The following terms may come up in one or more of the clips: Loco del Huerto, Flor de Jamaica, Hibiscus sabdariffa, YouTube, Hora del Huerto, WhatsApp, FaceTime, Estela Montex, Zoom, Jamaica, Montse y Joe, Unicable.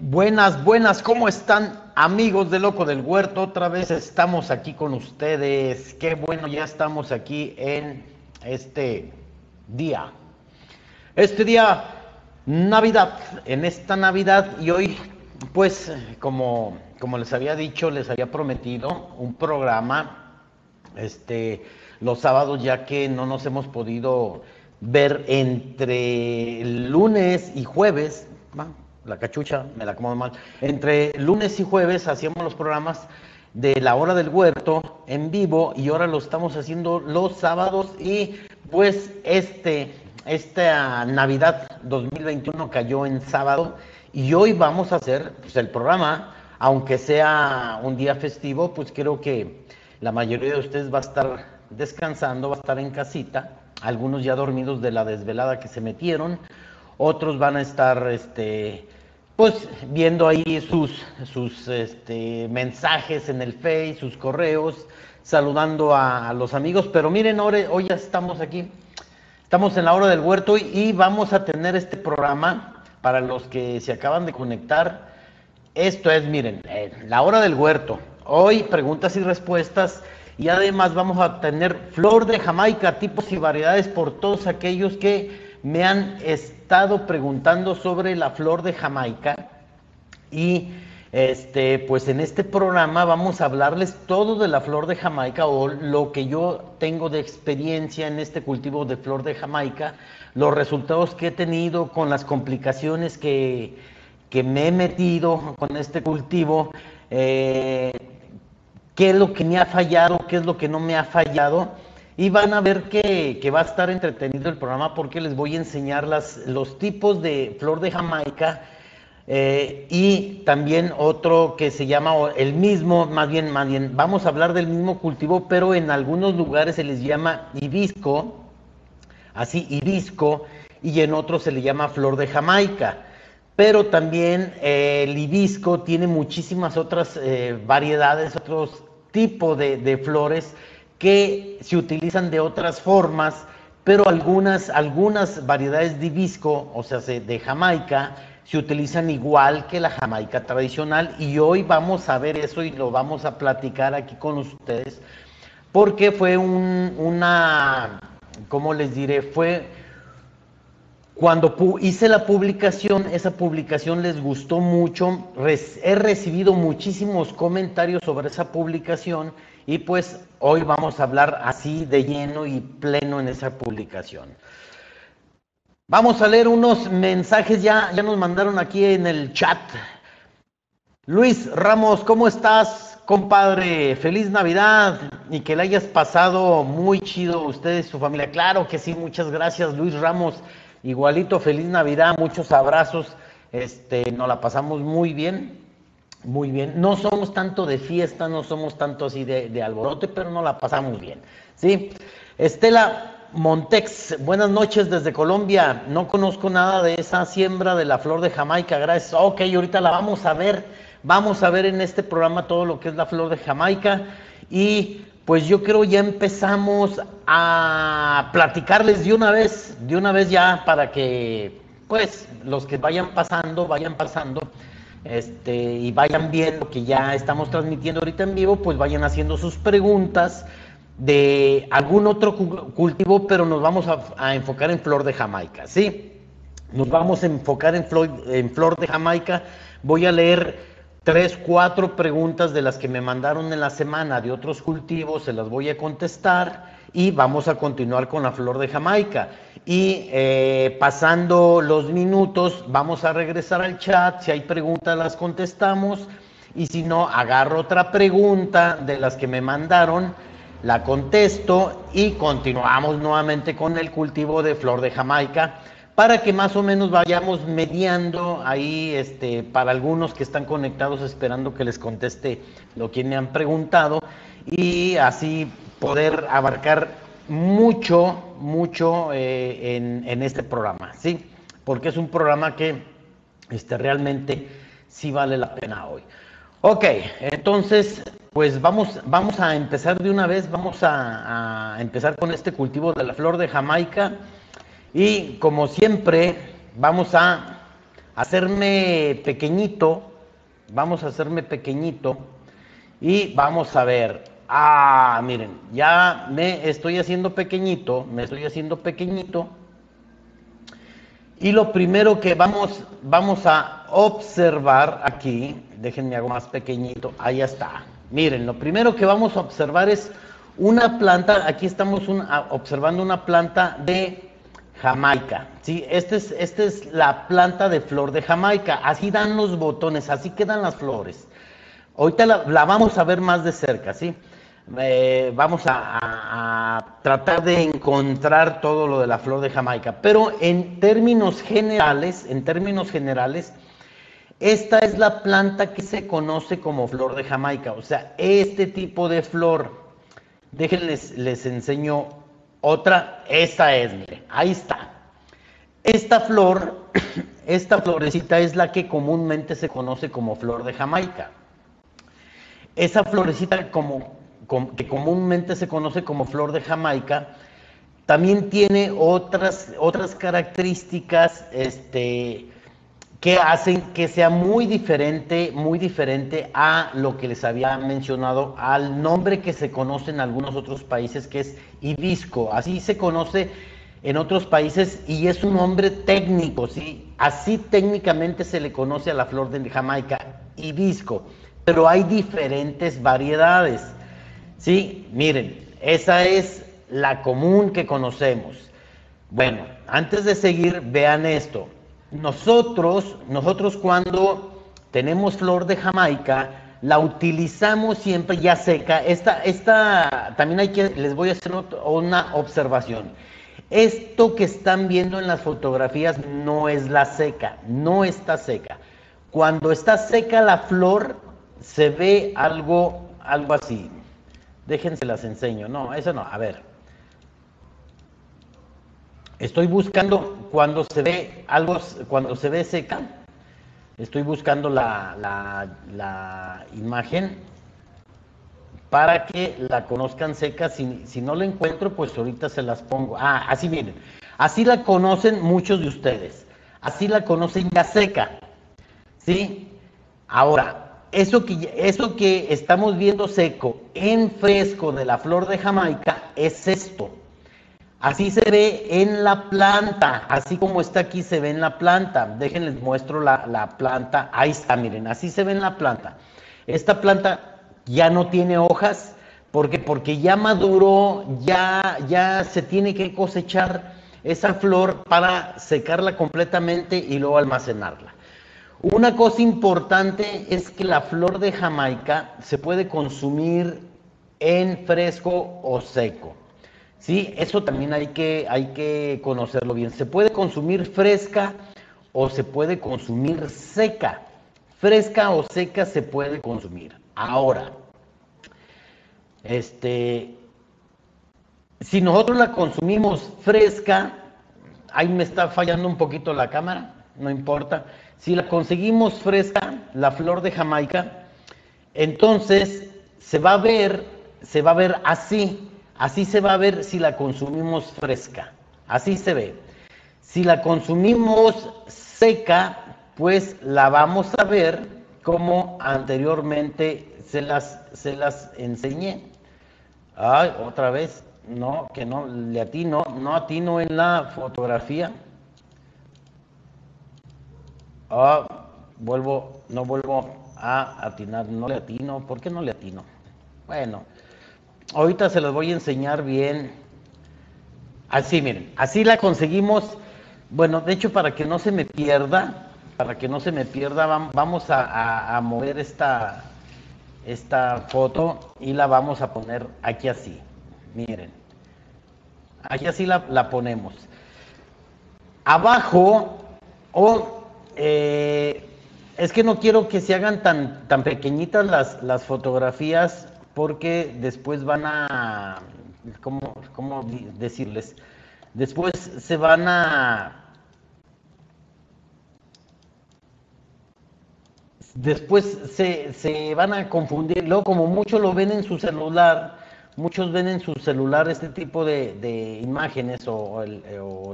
Buenas, buenas, ¿cómo están amigos de Loco del Huerto? Otra vez estamos aquí con ustedes, qué bueno, ya estamos aquí en este día Navidad, en esta Navidad. Y hoy, pues, como les había dicho, les había prometido un programa los sábados, ya que no nos hemos podido ver entre lunes y jueves. La cachucha, me la acomodo mal. Entre lunes y jueves hacíamos los programas de la hora del huerto en vivo, y ahora lo estamos haciendo los sábados. Y pues esta Navidad 2021 cayó en sábado, y hoy vamos a hacer pues el programa, aunque sea un día festivo. Pues creo que la mayoría de ustedes va a estar descansando, va a estar en casita, algunos ya dormidos de la desvelada que se metieron. Otros van a estar, pues, viendo ahí sus mensajes en el Face, sus correos, saludando a los amigos. Pero miren, hoy ya estamos aquí, estamos en la hora del huerto y vamos a tener este programa para los que se acaban de conectar. Esto es, miren, la hora del huerto. Hoy preguntas y respuestas, y además vamos a tener Flor de Jamaica, tipos y variedades, por todos aquellos que me han estado preguntando sobre la flor de Jamaica. Y pues en este programa vamos a hablarles todo de la flor de Jamaica, o lo que yo tengo de experiencia en este cultivo de flor de Jamaica, los resultados que he tenido con las complicaciones que me he metido con este cultivo, qué es lo que me ha fallado, qué es lo que no me ha fallado. Y van a ver que va a estar entretenido el programa, porque les voy a enseñar los tipos de flor de Jamaica, y también otro que se llama el mismo, más bien, vamos a hablar del mismo cultivo, pero en algunos lugares se les llama hibisco, y en otros se le llama flor de Jamaica. Pero también el hibisco tiene muchísimas otras variedades, otros tipos de flores, que se utilizan de otras formas, pero algunas variedades de hibisco, o sea, de Jamaica, se utilizan igual que la Jamaica tradicional. Y hoy vamos a ver eso y lo vamos a platicar aquí con ustedes, porque fue fue cuando hice la publicación. Esa publicación les gustó mucho, he recibido muchísimos comentarios sobre esa publicación. Y pues hoy vamos a hablar así de lleno y pleno en esa publicación. Vamos a leer unos mensajes, ya nos mandaron aquí en el chat. Luis Ramos, ¿cómo estás, compadre? Feliz Navidad y que la hayas pasado muy chido, ustedes y su familia. Claro que sí, muchas gracias, Luis Ramos. Igualito, feliz Navidad, muchos abrazos. Nos la pasamos muy bien. Muy bien, no somos tanto de fiesta, no somos tanto así de alborote, pero nos la pasamos bien, ¿sí? Estela Montex, buenas noches desde Colombia. No conozco nada de esa siembra de la flor de Jamaica, gracias. Ok, ahorita la vamos a ver en este programa todo lo que es la flor de Jamaica. Y pues yo creo ya empezamos a platicarles de una vez ya, para que pues los que vayan pasando. Y vayan viendo que ya estamos transmitiendo ahorita en vivo, pues vayan haciendo sus preguntas de algún otro cultivo, pero nos vamos a enfocar en flor de Jamaica, ¿sí? Nos vamos a enfocar en flor de Jamaica. Voy a leer 3-4 preguntas de las que me mandaron en la semana de otros cultivos, se las voy a contestar y vamos a continuar con la flor de Jamaica. Y pasando los minutos vamos a regresar al chat, si hay preguntas las contestamos, y si no, agarro otra pregunta de las que me mandaron, la contesto y continuamos nuevamente con el cultivo de flor de Jamaica, para que más o menos vayamos mediando ahí, para algunos que están conectados esperando que les conteste lo que me han preguntado, y así poder abarcar mucho en este programa, ¿sí? Porque es un programa que realmente sí vale la pena hoy. Ok, entonces, pues vamos a empezar de una vez, vamos a empezar con este cultivo de la flor de Jamaica. Y como siempre, vamos a hacerme pequeñito, vamos a hacerme pequeñito y vamos a ver. Ah, miren, ya me estoy haciendo pequeñito, y lo primero que vamos a observar aquí, déjenme hago más pequeñito, ahí está. Miren, lo primero que vamos a observar es una planta, aquí estamos observando una planta de Jamaica, ¿sí? Esta es la planta de flor de Jamaica, así dan los botones, así quedan las flores. Ahorita la vamos a ver más de cerca, ¿sí? Vamos a tratar de encontrar todo lo de la flor de Jamaica, pero en términos generales, esta es la planta que se conoce como flor de Jamaica, o sea, este tipo de flor. Déjenles, les enseño otra, esta es, mire, ahí está. Esta flor, esta florecita es la que comúnmente se conoce como flor de Jamaica. Esa florecita que comúnmente se conoce como flor de Jamaica, también tiene otras características que hacen que sea muy diferente a lo que les había mencionado, al nombre que se conoce en algunos otros países, que es hibisco. Así se conoce en otros países y es un nombre técnico, ¿sí? Así técnicamente se le conoce a la flor de Jamaica, hibisco. Pero hay diferentes variedades, ¿sí? Miren, esa es la común que conocemos. Bueno, antes de seguir, vean esto. Nosotros cuando tenemos flor de Jamaica, la utilizamos siempre ya seca. Esta también les voy a hacer una observación. Esto que están viendo en las fotografías no es la seca, no está seca. Cuando está seca la flor, se ve algo así. Déjense las enseño. No, eso no. A ver. Estoy buscando cuando se ve algo, cuando se ve seca. Estoy buscando la imagen para que la conozcan seca. Si no la encuentro, pues ahorita se las pongo. Ah, así miren. Así la conocen muchos de ustedes. Así la conocen ya seca. ¿Sí? Ahora, eso que estamos viendo seco en fresco de la flor de Jamaica es esto. Así se ve en la planta, así como está aquí se ve en la planta. Déjenles muestro la planta, ahí está, miren, así se ve en la planta. Esta planta ya no tiene hojas, porque ya maduró, ya se tiene que cosechar esa flor para secarla completamente y luego almacenarla. Una cosa importante es que la flor de Jamaica se puede consumir en fresco o seco, ¿sí? Eso también hay que conocerlo bien. Se puede consumir fresca o se puede consumir seca. Fresca o seca se puede consumir. Ahora, si nosotros la consumimos fresca, ahí me está fallando un poquito la cámara, no importa. Si la conseguimos fresca, la flor de Jamaica, entonces se va a ver así. Así se va a ver si la consumimos fresca. Así se ve. Si la consumimos seca, pues la vamos a ver como anteriormente se las enseñé. Ay, otra vez. No, que no le atino. No atino en la fotografía. Oh, no vuelvo a atinar, no le atino. ¿Por qué no le atino? Bueno, ahorita se las voy a enseñar bien. Así, miren, así la conseguimos. Bueno, de hecho, para que no se me pierda, vamos a mover esta foto y la vamos a poner aquí así. Miren, aquí así la ponemos. Abajo, es que no quiero que se hagan tan pequeñitas las fotografías porque después van a, ¿cómo decirles? Después se van a, después se van a confundir. Luego, como muchos lo ven en su celular, este tipo de imágenes o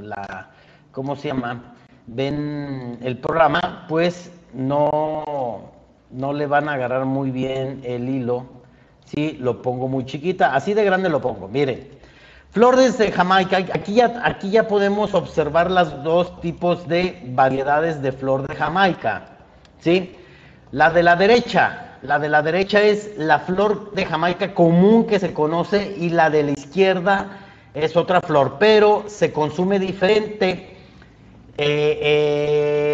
la, ¿cómo se llama? ven el programa, pues no le van a agarrar muy bien el hilo si lo pongo muy chiquita. Así de grande lo pongo, miren. Flores de Jamaica, aquí ya podemos observar las dos tipos de variedades de flor de Jamaica, ¿sí? La de la derecha es la flor de Jamaica común que se conoce, y la de la izquierda es otra flor, pero se consume diferente.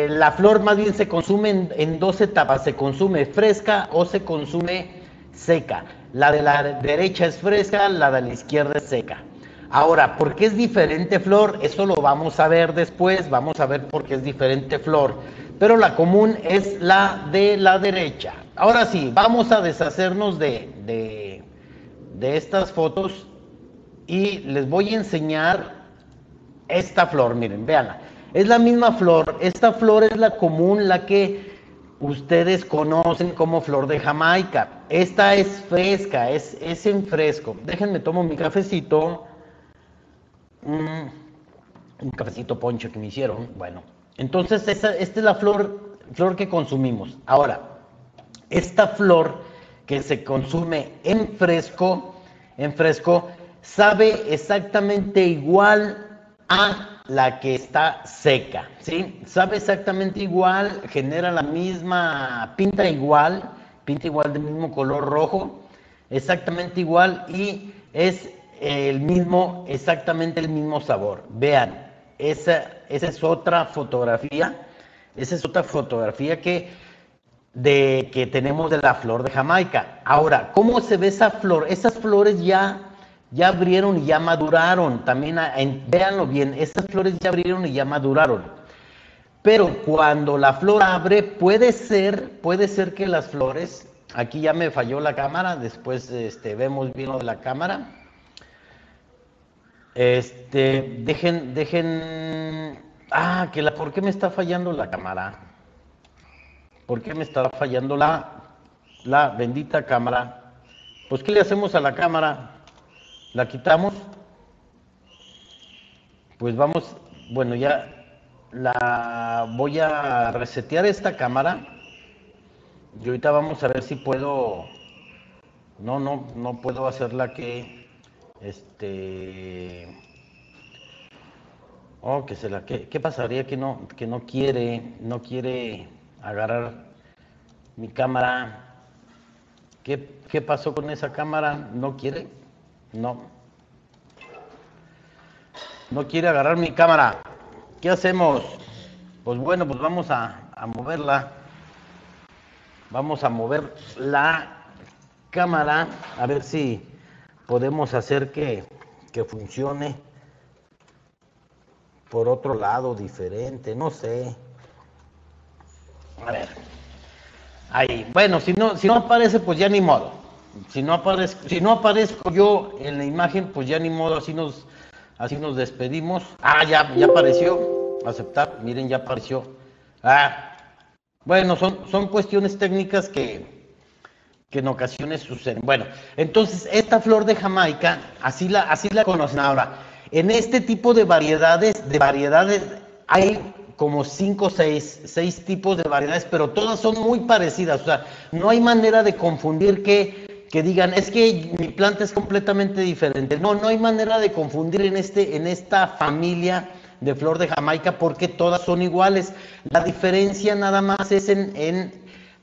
La flor más bien se consume en dos etapas, se consume fresca o se consume seca. La de la derecha es fresca, la de la izquierda es seca. Ahora, ¿por qué es diferente flor? Eso lo vamos a ver después, vamos a ver por qué es diferente flor. Pero la común es la de la derecha. Ahora sí, vamos a deshacernos de estas fotos y les voy a enseñar esta flor, miren, véanla. Es la misma flor, esta flor es la común, la que ustedes conocen como flor de Jamaica. Esta es fresca, es en fresco. Déjenme tomo mi cafecito. Un cafecito poncho que me hicieron. Bueno, entonces esta es la flor que consumimos. Ahora, esta flor que se consume en fresco, sabe exactamente igual a la que está seca, ¿sí? Sabe exactamente igual, genera la misma, pinta igual del mismo color rojo, exactamente igual, y es exactamente el mismo sabor. Vean, esa es otra fotografía, que tenemos de la flor de Jamaica. Ahora, ¿cómo se ve esa flor? Esas flores ya abrieron y ya maduraron, también véanlo bien, estas flores ya abrieron y ya maduraron, pero cuando la flor abre, puede ser que las flores, aquí ya me falló la cámara, después vemos bien lo de la cámara, ¿por qué me está fallando la cámara? ¿Por qué me está fallando la bendita cámara? Pues, ¿qué le hacemos a la cámara? La quitamos, pues vamos, bueno, ya la voy a resetear esta cámara y ahorita vamos a ver si puedo, no puedo hacerla ¿qué pasaría que no quiere agarrar mi cámara? ¿Qué pasó con esa cámara? ¿No quiere? No quiere agarrar mi cámara. ¿Qué hacemos? Pues bueno, pues vamos a moverla. Vamos a mover la cámara, a ver si podemos hacer que funcione por otro lado, diferente, no sé. A ver. Ahí. Bueno, si no aparece, pues ya ni modo. Si no aparezco yo en la imagen, pues ya ni modo, así nos despedimos. Ah, ya apareció. Aceptar, miren, ya apareció. Ah, bueno, son cuestiones técnicas que en ocasiones suceden. Bueno, entonces esta flor de Jamaica, así la conocen. Ahora, en este tipo de variedades hay como 5 o 6 tipos de variedades, pero todas son muy parecidas, o sea, no hay manera de confundir que digan, es que mi planta es completamente diferente. No hay manera de confundir en esta familia de flor de Jamaica, porque todas son iguales. La diferencia nada más es en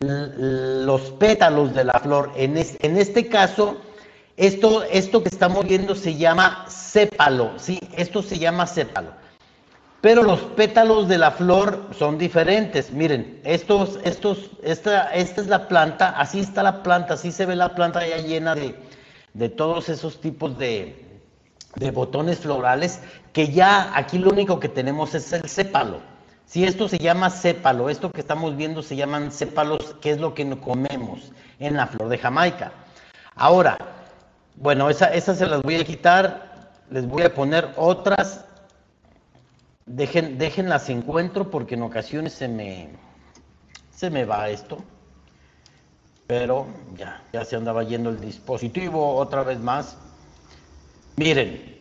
los pétalos de la flor. En este caso, esto que estamos viendo se llama sépalo, ¿sí? Esto se llama sépalo. Pero los pétalos de la flor son diferentes. Miren, esta es la planta, así está la planta, así se ve la planta ya llena de todos esos tipos de botones florales, que ya aquí lo único que tenemos es el sépalo. Sí, esto se llama sépalo, esto que estamos viendo se llaman sépalos, que es lo que comemos en la flor de Jamaica. Ahora, bueno, esas se las voy a quitar, les voy a poner otras. Déjenlas encuentro, porque en ocasiones se me va esto, pero ya se andaba yendo el dispositivo otra vez más. Miren,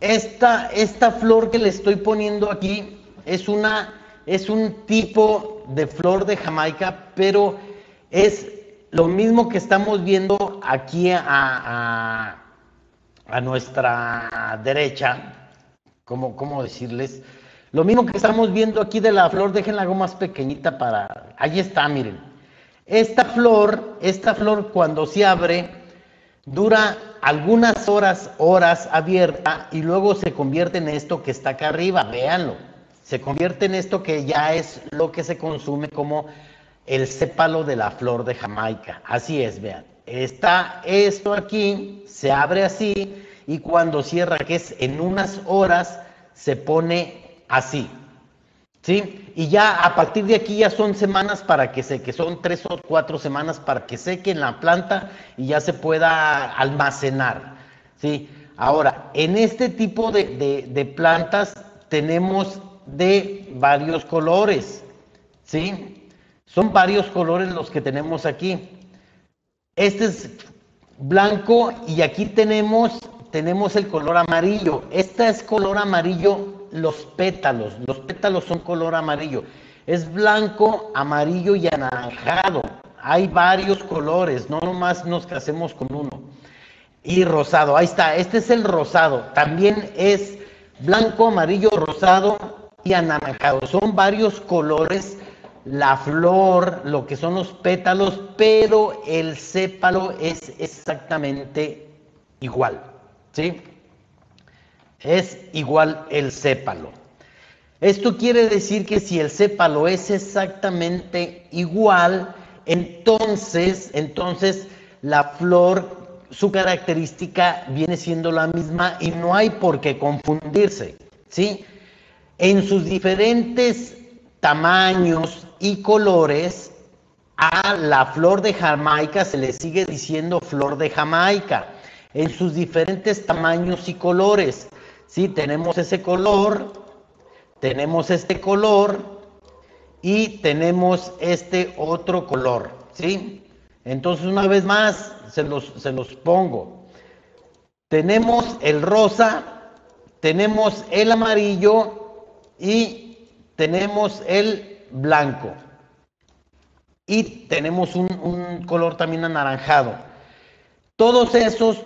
esta flor que le estoy poniendo aquí es una es un tipo de flor de Jamaica, pero es lo mismo que estamos viendo aquí a nuestra derecha, ¿cómo decirles? Lo mismo que estamos viendo aquí de la flor, dejen la goma más pequeñita para... Ahí está, miren. Esta flor cuando se abre, dura algunas horas abierta, y luego se convierte en esto que está acá arriba, véanlo. Se convierte en esto que ya es lo que se consume como el sépalo de la flor de Jamaica. Así es, vean. Está esto aquí, se abre así, y cuando cierra, que es en unas horas, se pone así, ¿sí? Y ya a partir de aquí ya son semanas para que seque, son 3 o 4 semanas para que seque en la planta y ya se pueda almacenar, ¿sí? Ahora, en este tipo de plantas tenemos de varios colores, ¿sí? Son varios colores los que tenemos aquí. Este es blanco y aquí tenemos el color amarillo. Esta es color amarillo, los pétalos son color amarillo. Es blanco, amarillo y anaranjado. Hay varios colores, no nomás nos casemos con uno. Y rosado, ahí está, este es el rosado. También es blanco, amarillo, rosado y anaranjado. Son varios colores. La flor, lo que son los pétalos, pero el sépalo es exactamente igual, ¿sí? Es igual el sépalo. Esto quiere decir que si el sépalo es exactamente igual, entonces la flor, su característica viene siendo la misma y no hay por qué confundirse, ¿sí? En sus diferentes tamaños y colores, a la flor de Jamaica se le sigue diciendo flor de Jamaica, en sus diferentes tamaños y colores, ¿sí? Tenemos ese color, tenemos este color y tenemos este otro color, ¿sí? Entonces, una vez más, se los pongo. Tenemos el rosa, tenemos el amarillo y tenemos el blanco, y tenemos un color también anaranjado. Todos esos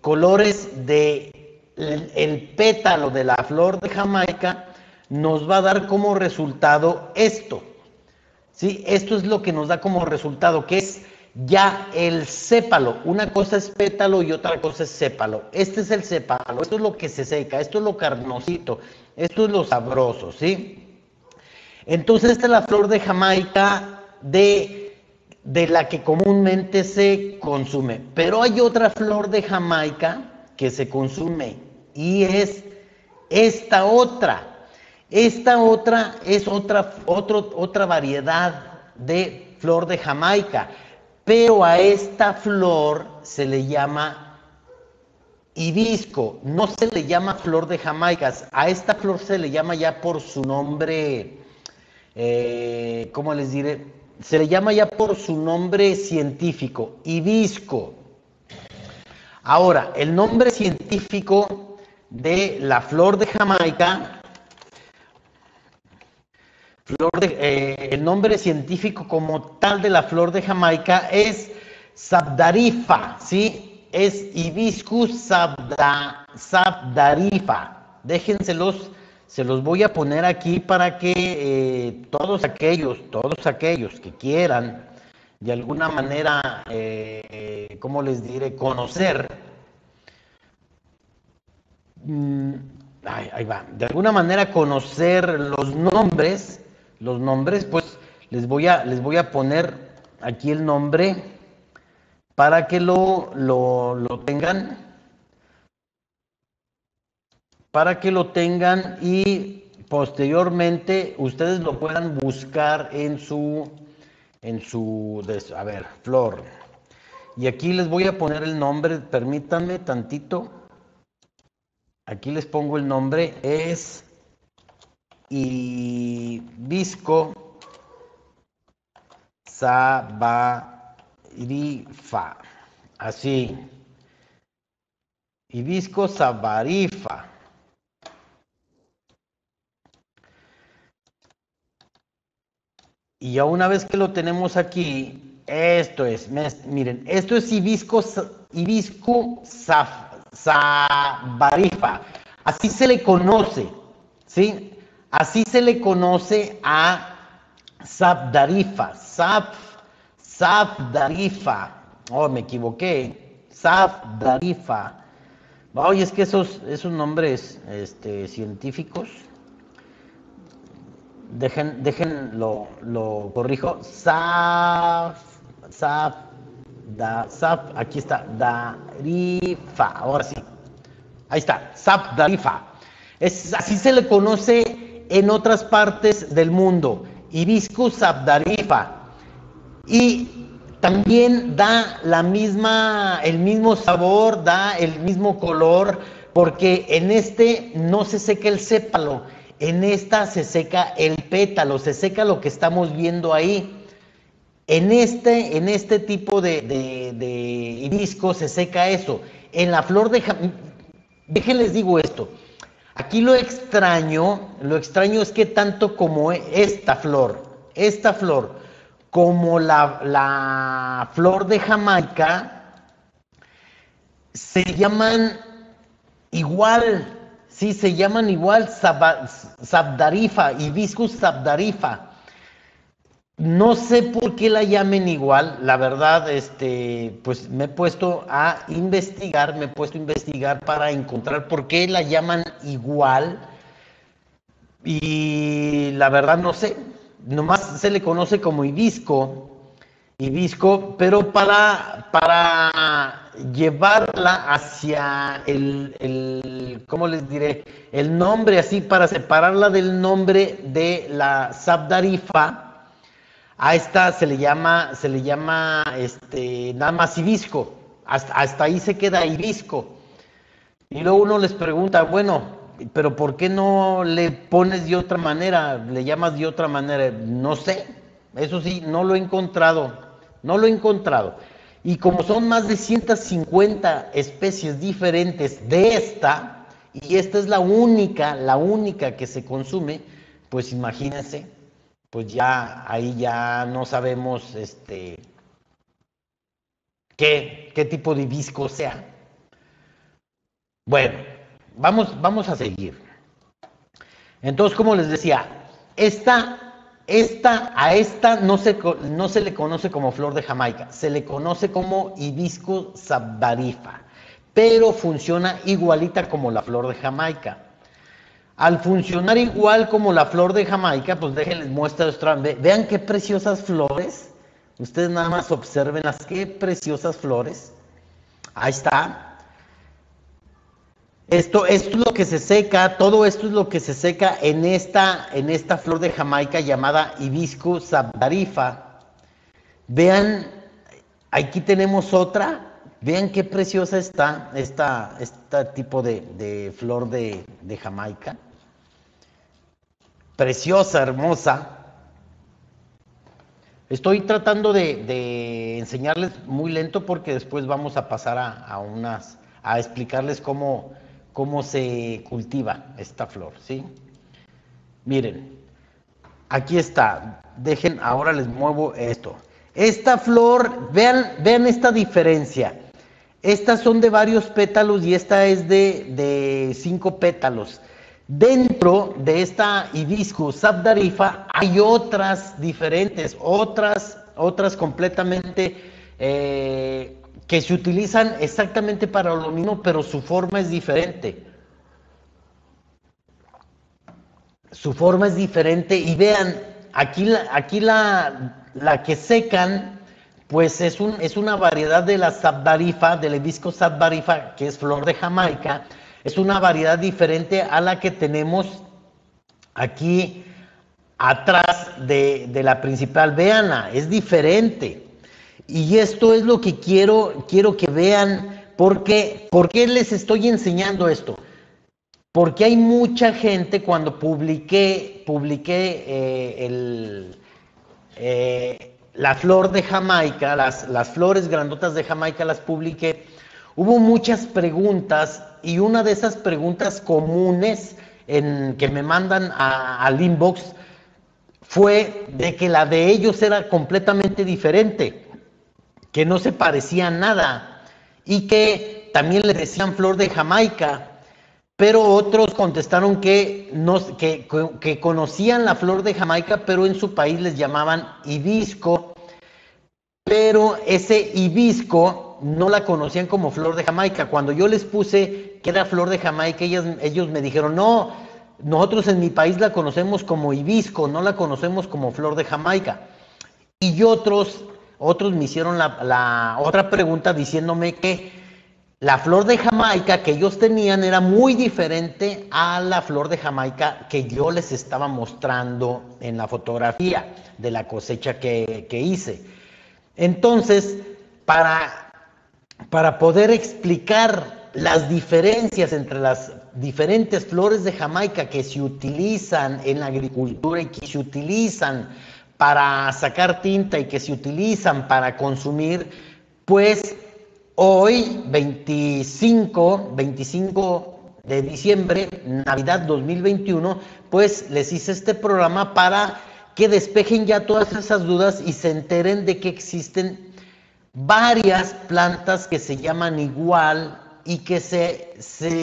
colores de el pétalo de la flor de Jamaica nos va a dar como resultado esto, ¿sí? Esto es lo que nos da como resultado, que es ya el sépalo. Una cosa es pétalo y otra cosa es sépalo. Este es el sépalo, esto es lo que se seca, esto es lo carnosito, esto es lo sabroso, ¿sí? Entonces, esta es la flor de Jamaica de la que comúnmente se consume. Pero hay otra flor de Jamaica que se consume y es esta otra. Esta otra es otra variedad de flor de Jamaica. Pero a esta flor se le llama hibisco, no se le llama flor de Jamaica. A esta flor se le llama ya por su nombre, ¿cómo les diré? Se le llama ya por su nombre científico, hibisco. Ahora, el nombre científico de la flor de Jamaica... el nombre científico como tal de la flor de Jamaica es sabdariffa, ¿sí? Es Hibiscus sabdariffa. Déjenselos, se los voy a poner aquí para que todos aquellos que quieran de alguna manera, ¿cómo les diré? Conocer. Ahí va. De alguna manera conocer los nombres. Los nombres, pues les voy a poner aquí el nombre para que lo tengan. Para que lo tengan y posteriormente ustedes lo puedan buscar a ver, flor. Y aquí les voy a poner el nombre, permítanme tantito. Aquí les pongo el nombre, es Hibisco sabdariffa, así, Hibisco sabdariffa, Y ya una vez que lo tenemos aquí, esto es, miren, esto es Hibiscus sabdariffa. Así se le conoce, ¿sí? Así se le conoce a sabdariffa. Sabdariffa. Oh, me equivoqué. Sabdariffa. Oye, es que esos nombres científicos, lo corrijo. Aquí está, dariffa, ahora sí. Ahí está, sabdariffa. Así se le conoce en otras partes del mundo, Hibiscus sabdariffa. Y también da el mismo sabor, da el mismo color, porque en este no se seca el sépalo, en esta se seca el pétalo, se seca lo que estamos viendo ahí. En este tipo de hibisco se seca eso. En la flor de Jamaica, déjenles digo esto, aquí lo extraño es que tanto como esta flor, como la flor de Jamaica, se llaman igual, sí, se llaman igual, sabdariffa, Hibiscus sabdariffa. No sé por qué la llamen igual, la verdad, pues me he puesto a investigar para encontrar por qué la llaman igual, y la verdad no sé. Nomás se le conoce como hibisco, pero para llevarla hacia el ¿cómo les diré? El nombre, así, para separarla del nombre de la sabdariffa, a esta se le llama nada más hibisco, hasta ahí se queda hibisco. Y luego uno les pregunta, bueno, pero ¿por qué no le pones de otra manera? ¿Le llamas de otra manera? No sé, eso sí, no lo he encontrado. Y como son más de 150 especies diferentes de esta, y esta es la única que se consume, pues imagínense, pues ya, ahí ya no sabemos qué tipo de hibisco sea. Bueno, Vamos a seguir. Entonces, como les decía, a esta no se le conoce como flor de Jamaica, se le conoce como Hibiscus sabdariffa, pero funciona igualita como la flor de Jamaica. Al funcionar igual como la flor de Jamaica, pues déjenles muestras, vean qué preciosas flores. Ustedes nada más observen qué preciosas flores. Ahí está. Esto es lo que se seca, todo esto es lo que se seca en esta flor de Jamaica llamada Hibiscus sabdariffa. Vean, aquí tenemos otra, vean qué preciosa está este tipo de flor de Jamaica. Preciosa, hermosa. Estoy tratando de enseñarles muy lento porque después vamos a pasar a explicarles cómo se cultiva esta flor, ¿sí? Miren, aquí está, ahora les muevo esto. Esta flor, vean esta diferencia. Estas son de varios pétalos y esta es de 5 pétalos. Dentro de esta Hibiscus sabdariffa hay otras diferentes, otras completamente que se utilizan exactamente para lo mismo, pero su forma es diferente. Su forma es diferente y vean, aquí la que secan, pues es una variedad de la sabdariffa, del Hibiscus sabdariffa, que es flor de Jamaica. Es una variedad diferente a la que tenemos aquí atrás de la principal. Veanla, es diferente. Y esto es lo que quiero que vean, porque ¿por qué les estoy enseñando esto? Porque hay mucha gente, cuando publiqué la flor de Jamaica, las flores grandotas de Jamaica, las publiqué, hubo muchas preguntas, y una de esas preguntas comunes que me mandan al inbox fue de que la de ellos era completamente diferente, que no se parecía a nada, y que también le decían Flor de Jamaica, pero otros contestaron que conocían la Flor de Jamaica, pero en su país les llamaban hibisco, pero ese hibisco no la conocían como Flor de Jamaica. Cuando yo les puse que era Flor de Jamaica, ellos me dijeron, no, nosotros en mi país la conocemos como hibisco, no la conocemos como Flor de Jamaica. Y otros me hicieron la otra pregunta diciéndome que la Flor de Jamaica que ellos tenían era muy diferente a la Flor de Jamaica que yo les estaba mostrando en la fotografía de la cosecha que hice. Entonces, para poder explicar las diferencias entre las diferentes flores de Jamaica que se utilizan en la agricultura y que se utilizan para sacar tinta y que se utilizan para consumir, pues hoy, 25 de diciembre, Navidad 2021, pues les hice este programa para que despejen ya todas esas dudas y se enteren de que existen varias plantas que se llaman igual y que se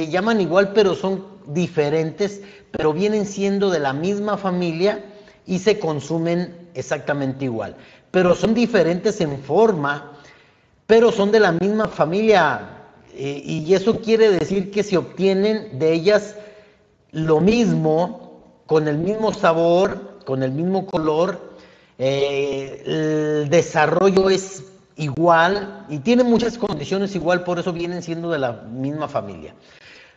llaman igual pero son diferentes, pero vienen siendo de la misma familia y se consumen exactamente igual, pero son diferentes en forma, pero son de la misma familia, y eso quiere decir que se obtienen de ellas lo mismo, con el mismo sabor, con el mismo color, el desarrollo es igual y tiene muchas condiciones igual, por eso vienen siendo de la misma familia.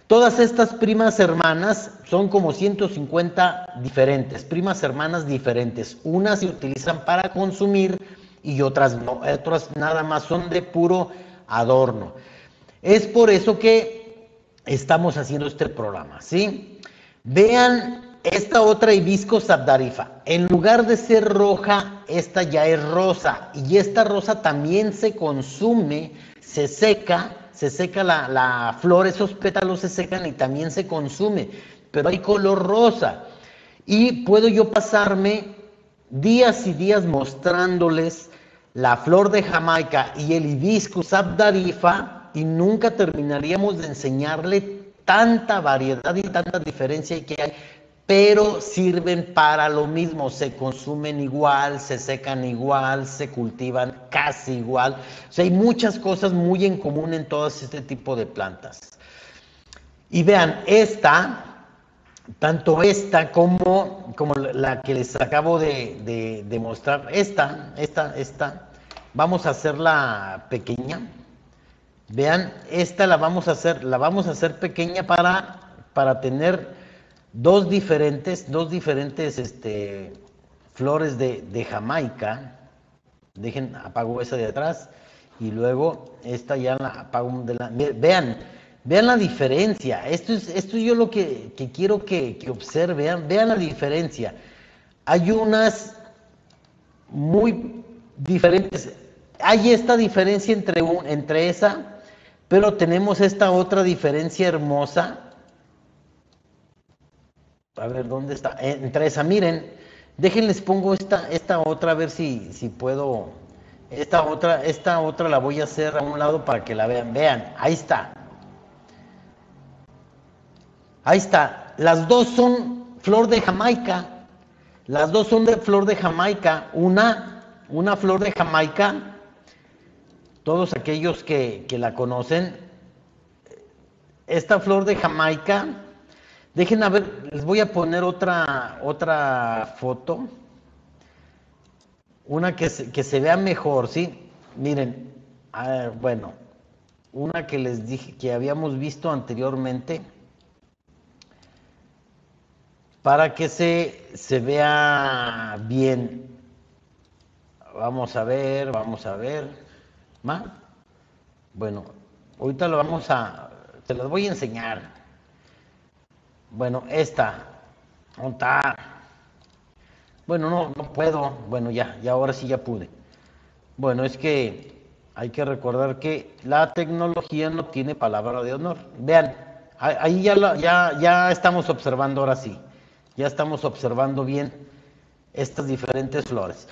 Todas estas primas hermanas son como 150 diferentes, primas hermanas diferentes. Unas se utilizan para consumir y otras no, otras nada más son de puro adorno. Es por eso que estamos haciendo este programa, ¿sí? Vean esta otra Hibiscus sabdariffa. En lugar de ser roja, esta ya es rosa. Y esta rosa también se consume, se seca la flor, esos pétalos se secan y también se consume. Pero hay color rosa. Y puedo yo pasarme días y días mostrándoles la Flor de Jamaica y el Hibiscus sabdariffa y nunca terminaríamos de enseñarle tanta variedad y tanta diferencia que hay, pero sirven para lo mismo, se consumen igual, se secan igual, se cultivan casi igual. O sea, hay muchas cosas muy en común en todas este tipo de plantas. Y vean, tanto esta como la que les acabo de mostrar, esta, vamos a hacerla pequeña. Vean, esta la vamos a hacer pequeña para tener dos diferentes flores de Jamaica. Dejen, apago esa de atrás y luego esta ya la apago de la. Vean la diferencia. Esto es yo lo que quiero que observen. Vean la diferencia. Hay unas muy diferentes. Hay esta diferencia entre esa, pero tenemos esta otra diferencia hermosa. A ver, ¿dónde está? Entre esa, miren. Déjenles pongo esta otra, a ver si puedo. Esta otra la voy a hacer a un lado para que la vean. Vean, ahí está. Ahí está, las dos son Flor de Jamaica, las dos son de Flor de Jamaica, una Flor de Jamaica, todos aquellos que la conocen, esta Flor de Jamaica, dejen a ver, les voy a poner otra foto, una que se vea mejor, ¿sí? Miren, a ver, bueno, una que les dije que habíamos visto anteriormente, para que se vea bien. Vamos a ver. ¿Ma? Bueno, ahorita lo te las voy a enseñar. Bueno, esta. ¿Onta? Bueno, no puedo. Bueno, ya ahora sí ya pude. Bueno, es que hay que recordar que la tecnología no tiene palabra de honor. Vean, ahí ya estamos observando ahora sí. Ya estamos observando bien estas diferentes flores.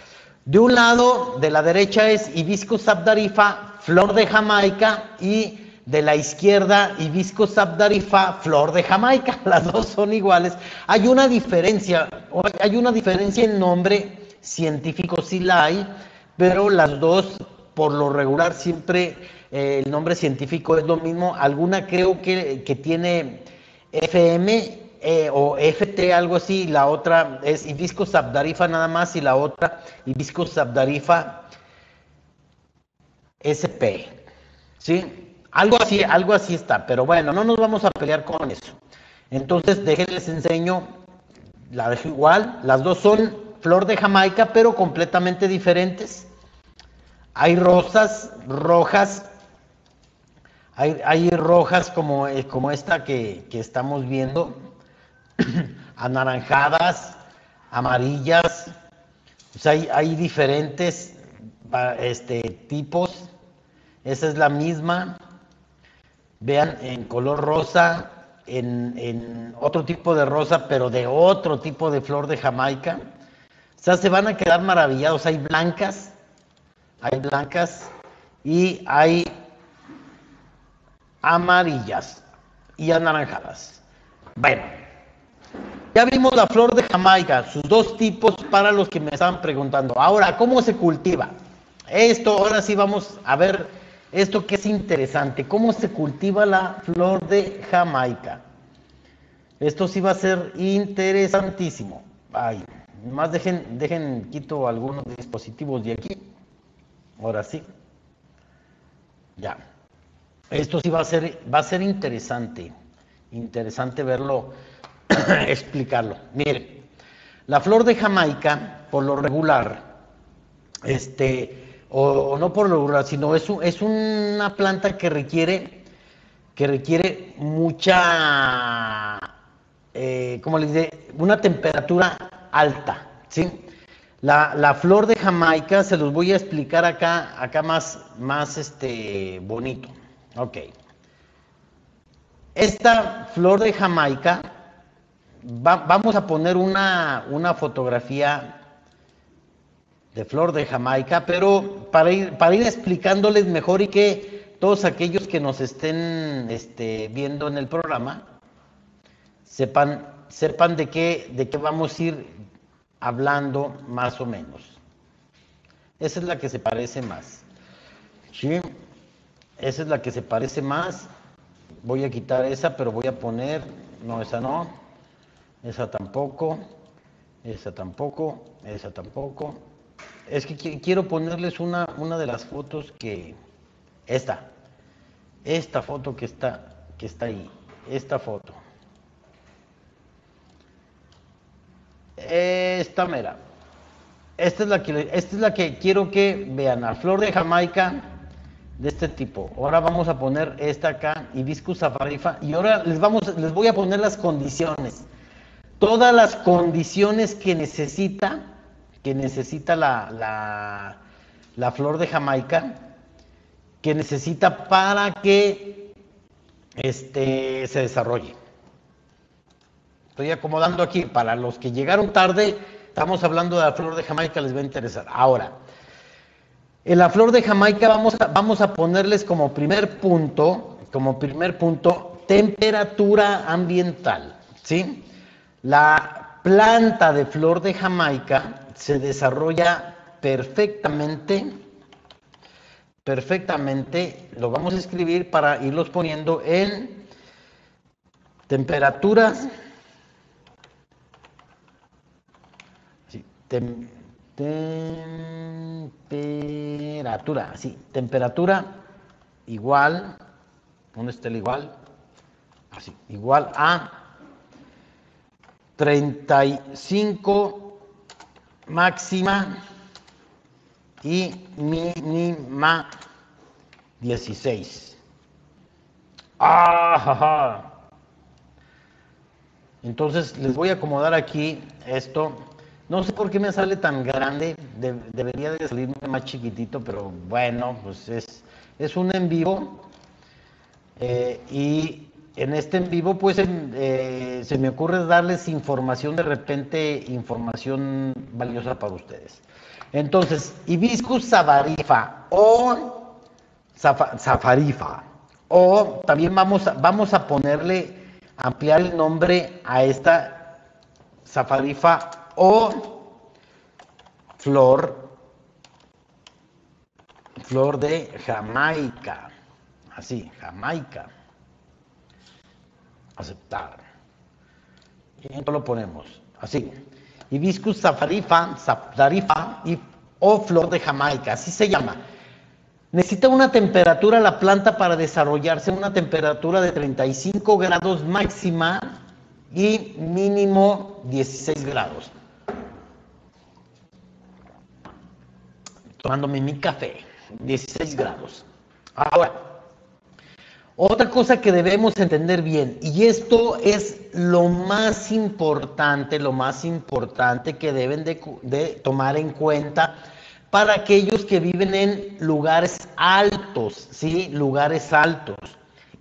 De un lado, de la derecha es Hibiscus sabdariffa, flor de Jamaica, y de la izquierda Hibiscus sabdariffa, flor de Jamaica. Las dos son iguales. Hay una diferencia en nombre científico, sí la hay, pero las dos por lo regular siempre el nombre científico es lo mismo. Alguna creo que tiene FM o FT, algo así, la otra es Hibiscus sabdariffa nada más, y la otra Hibiscus sabdariffa SP, ¿sí? Algo así está, pero bueno, no nos vamos a pelear con eso. Entonces, déjenles enseño, la dejo igual, las dos son flor de Jamaica, pero completamente diferentes. Hay rosas rojas, hay rojas como esta que estamos viendo, anaranjadas, amarillas, o sea, hay diferentes tipos. Esa es la misma, vean, en color rosa, en otro tipo de rosa, pero de otro tipo de flor de Jamaica. O sea, se van a quedar maravillados. Hay blancas y hay amarillas y anaranjadas. Bueno, ya vimos la flor de Jamaica, sus dos tipos, para los que me estaban preguntando. Ahora, ¿cómo se cultiva? Esto, ahora sí vamos a ver esto que es interesante. ¿Cómo se cultiva la flor de Jamaica? Esto sí va a ser interesantísimo. Ay, más dejen, quito algunos dispositivos de aquí. Ahora sí. Ya. Esto sí va a ser interesante. Interesante verlo, explicarlo. Miren, la flor de Jamaica, por lo regular, o no por lo, sino es una planta que requiere mucha, ¿cómo les diré? Una temperatura alta, ¿sí? La flor de Jamaica se los voy a explicar acá más bonito. Ok. Esta flor de Jamaica, vamos a poner una fotografía de flor de Jamaica, pero para ir explicándoles mejor, y que todos aquellos que nos estén viendo en el programa sepan de qué vamos a ir hablando más o menos. Esa es la que se parece más. ¿Sí? Esa es la que se parece más. Voy a quitar esa, pero voy a poner, no, esa no, esa tampoco, esa tampoco, esa tampoco. Es que quiero ponerles una de las fotos que... Esta foto que está ahí. Esta foto. Esta mera. Esta es la que quiero que vean. La flor de Jamaica de este tipo. Ahora vamos a poner esta acá. Hibiscus sabdariffa. Y ahora les voy a poner las condiciones. Todas las condiciones que necesita... la flor de Jamaica, que necesita para que se desarrolle. Estoy acomodando aquí, para los que llegaron tarde, estamos hablando de la flor de Jamaica, les va a interesar. Ahora, en la flor de Jamaica vamos a ponerles como primer punto, temperatura ambiental, ¿sí? La planta de flor de Jamaica se desarrolla perfectamente, lo vamos a escribir para irlos poniendo en temperaturas, sí, temperatura igual, ¿dónde está el igual? Así, igual a 35 máxima y mínima 16. ¡Ah! Entonces les voy a acomodar aquí esto. No sé por qué me sale tan grande. Debería de salirme más chiquitito, pero bueno, pues es un en vivo. Y En este en vivo, pues se me ocurre darles información, de repente, información valiosa para ustedes. Entonces, Hibiscus sabdariffa o sabdariffa, o también vamos a ponerle, ampliar el nombre a esta sabdariffa o flor de Jamaica. Así, Jamaica. Aceptar. Y esto lo ponemos así. Hibiscus sabdariffa o flor de Jamaica, así se llama. Necesita una temperatura la planta para desarrollarse, una temperatura de 35 grados máxima y mínimo 16 grados. Tomándome mi café, 16 grados. Ahora, otra cosa que debemos entender bien, y esto es lo más importante que deben de tomar en cuenta para aquellos que viven en lugares altos, ¿sí? Lugares altos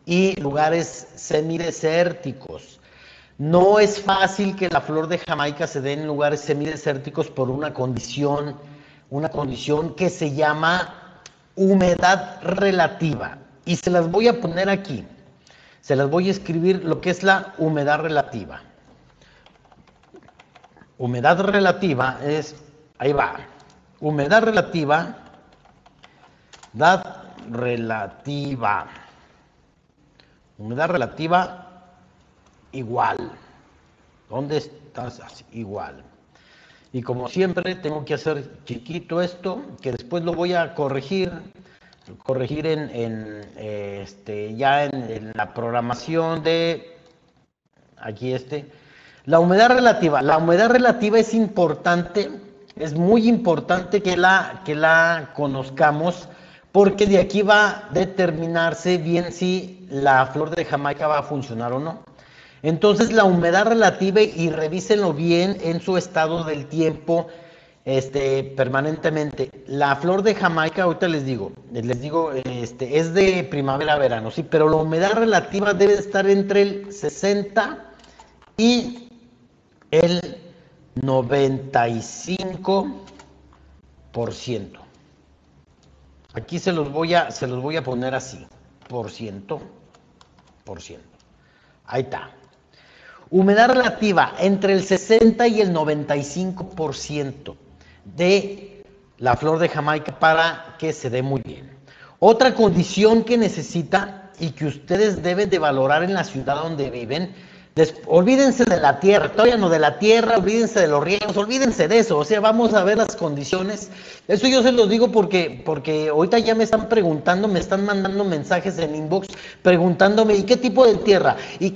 y lugares semidesérticos. No es fácil que la flor de Jamaica se dé en lugares semidesérticos por una condición que se llama humedad relativa. Y se las voy a poner aquí, se las voy a escribir lo que es la humedad relativa. Humedad relativa es, ahí va, humedad relativa igual. ¿Dónde estás? Así, igual. Y como siempre tengo que hacer chiquito esto, que después lo voy a corregir en la programación de aquí. La humedad relativa es importante, es muy importante que la conozcamos, porque de aquí va a determinarse bien si la flor de Jamaica va a funcionar o no. Entonces, la humedad relativa, y revísenlo bien en su estado del tiempo, permanentemente. La flor de Jamaica, ahorita les digo, es de primavera a verano, sí, pero la humedad relativa debe estar entre el 60 y el 95%. Aquí se los voy a poner así, %. Ahí está. Humedad relativa entre el 60 y el 95%. De la flor de Jamaica para que se dé muy bien. Otra condición que necesita y que ustedes deben de valorar en la ciudad donde viven, olvídense de la tierra, todavía no de la tierra, olvídense de los riegos, olvídense de eso, o sea, vamos a ver las condiciones. Eso yo se los digo porque ahorita ya me están preguntando, me están mandando mensajes en inbox preguntándome, ¿y qué tipo de tierra? ¿Y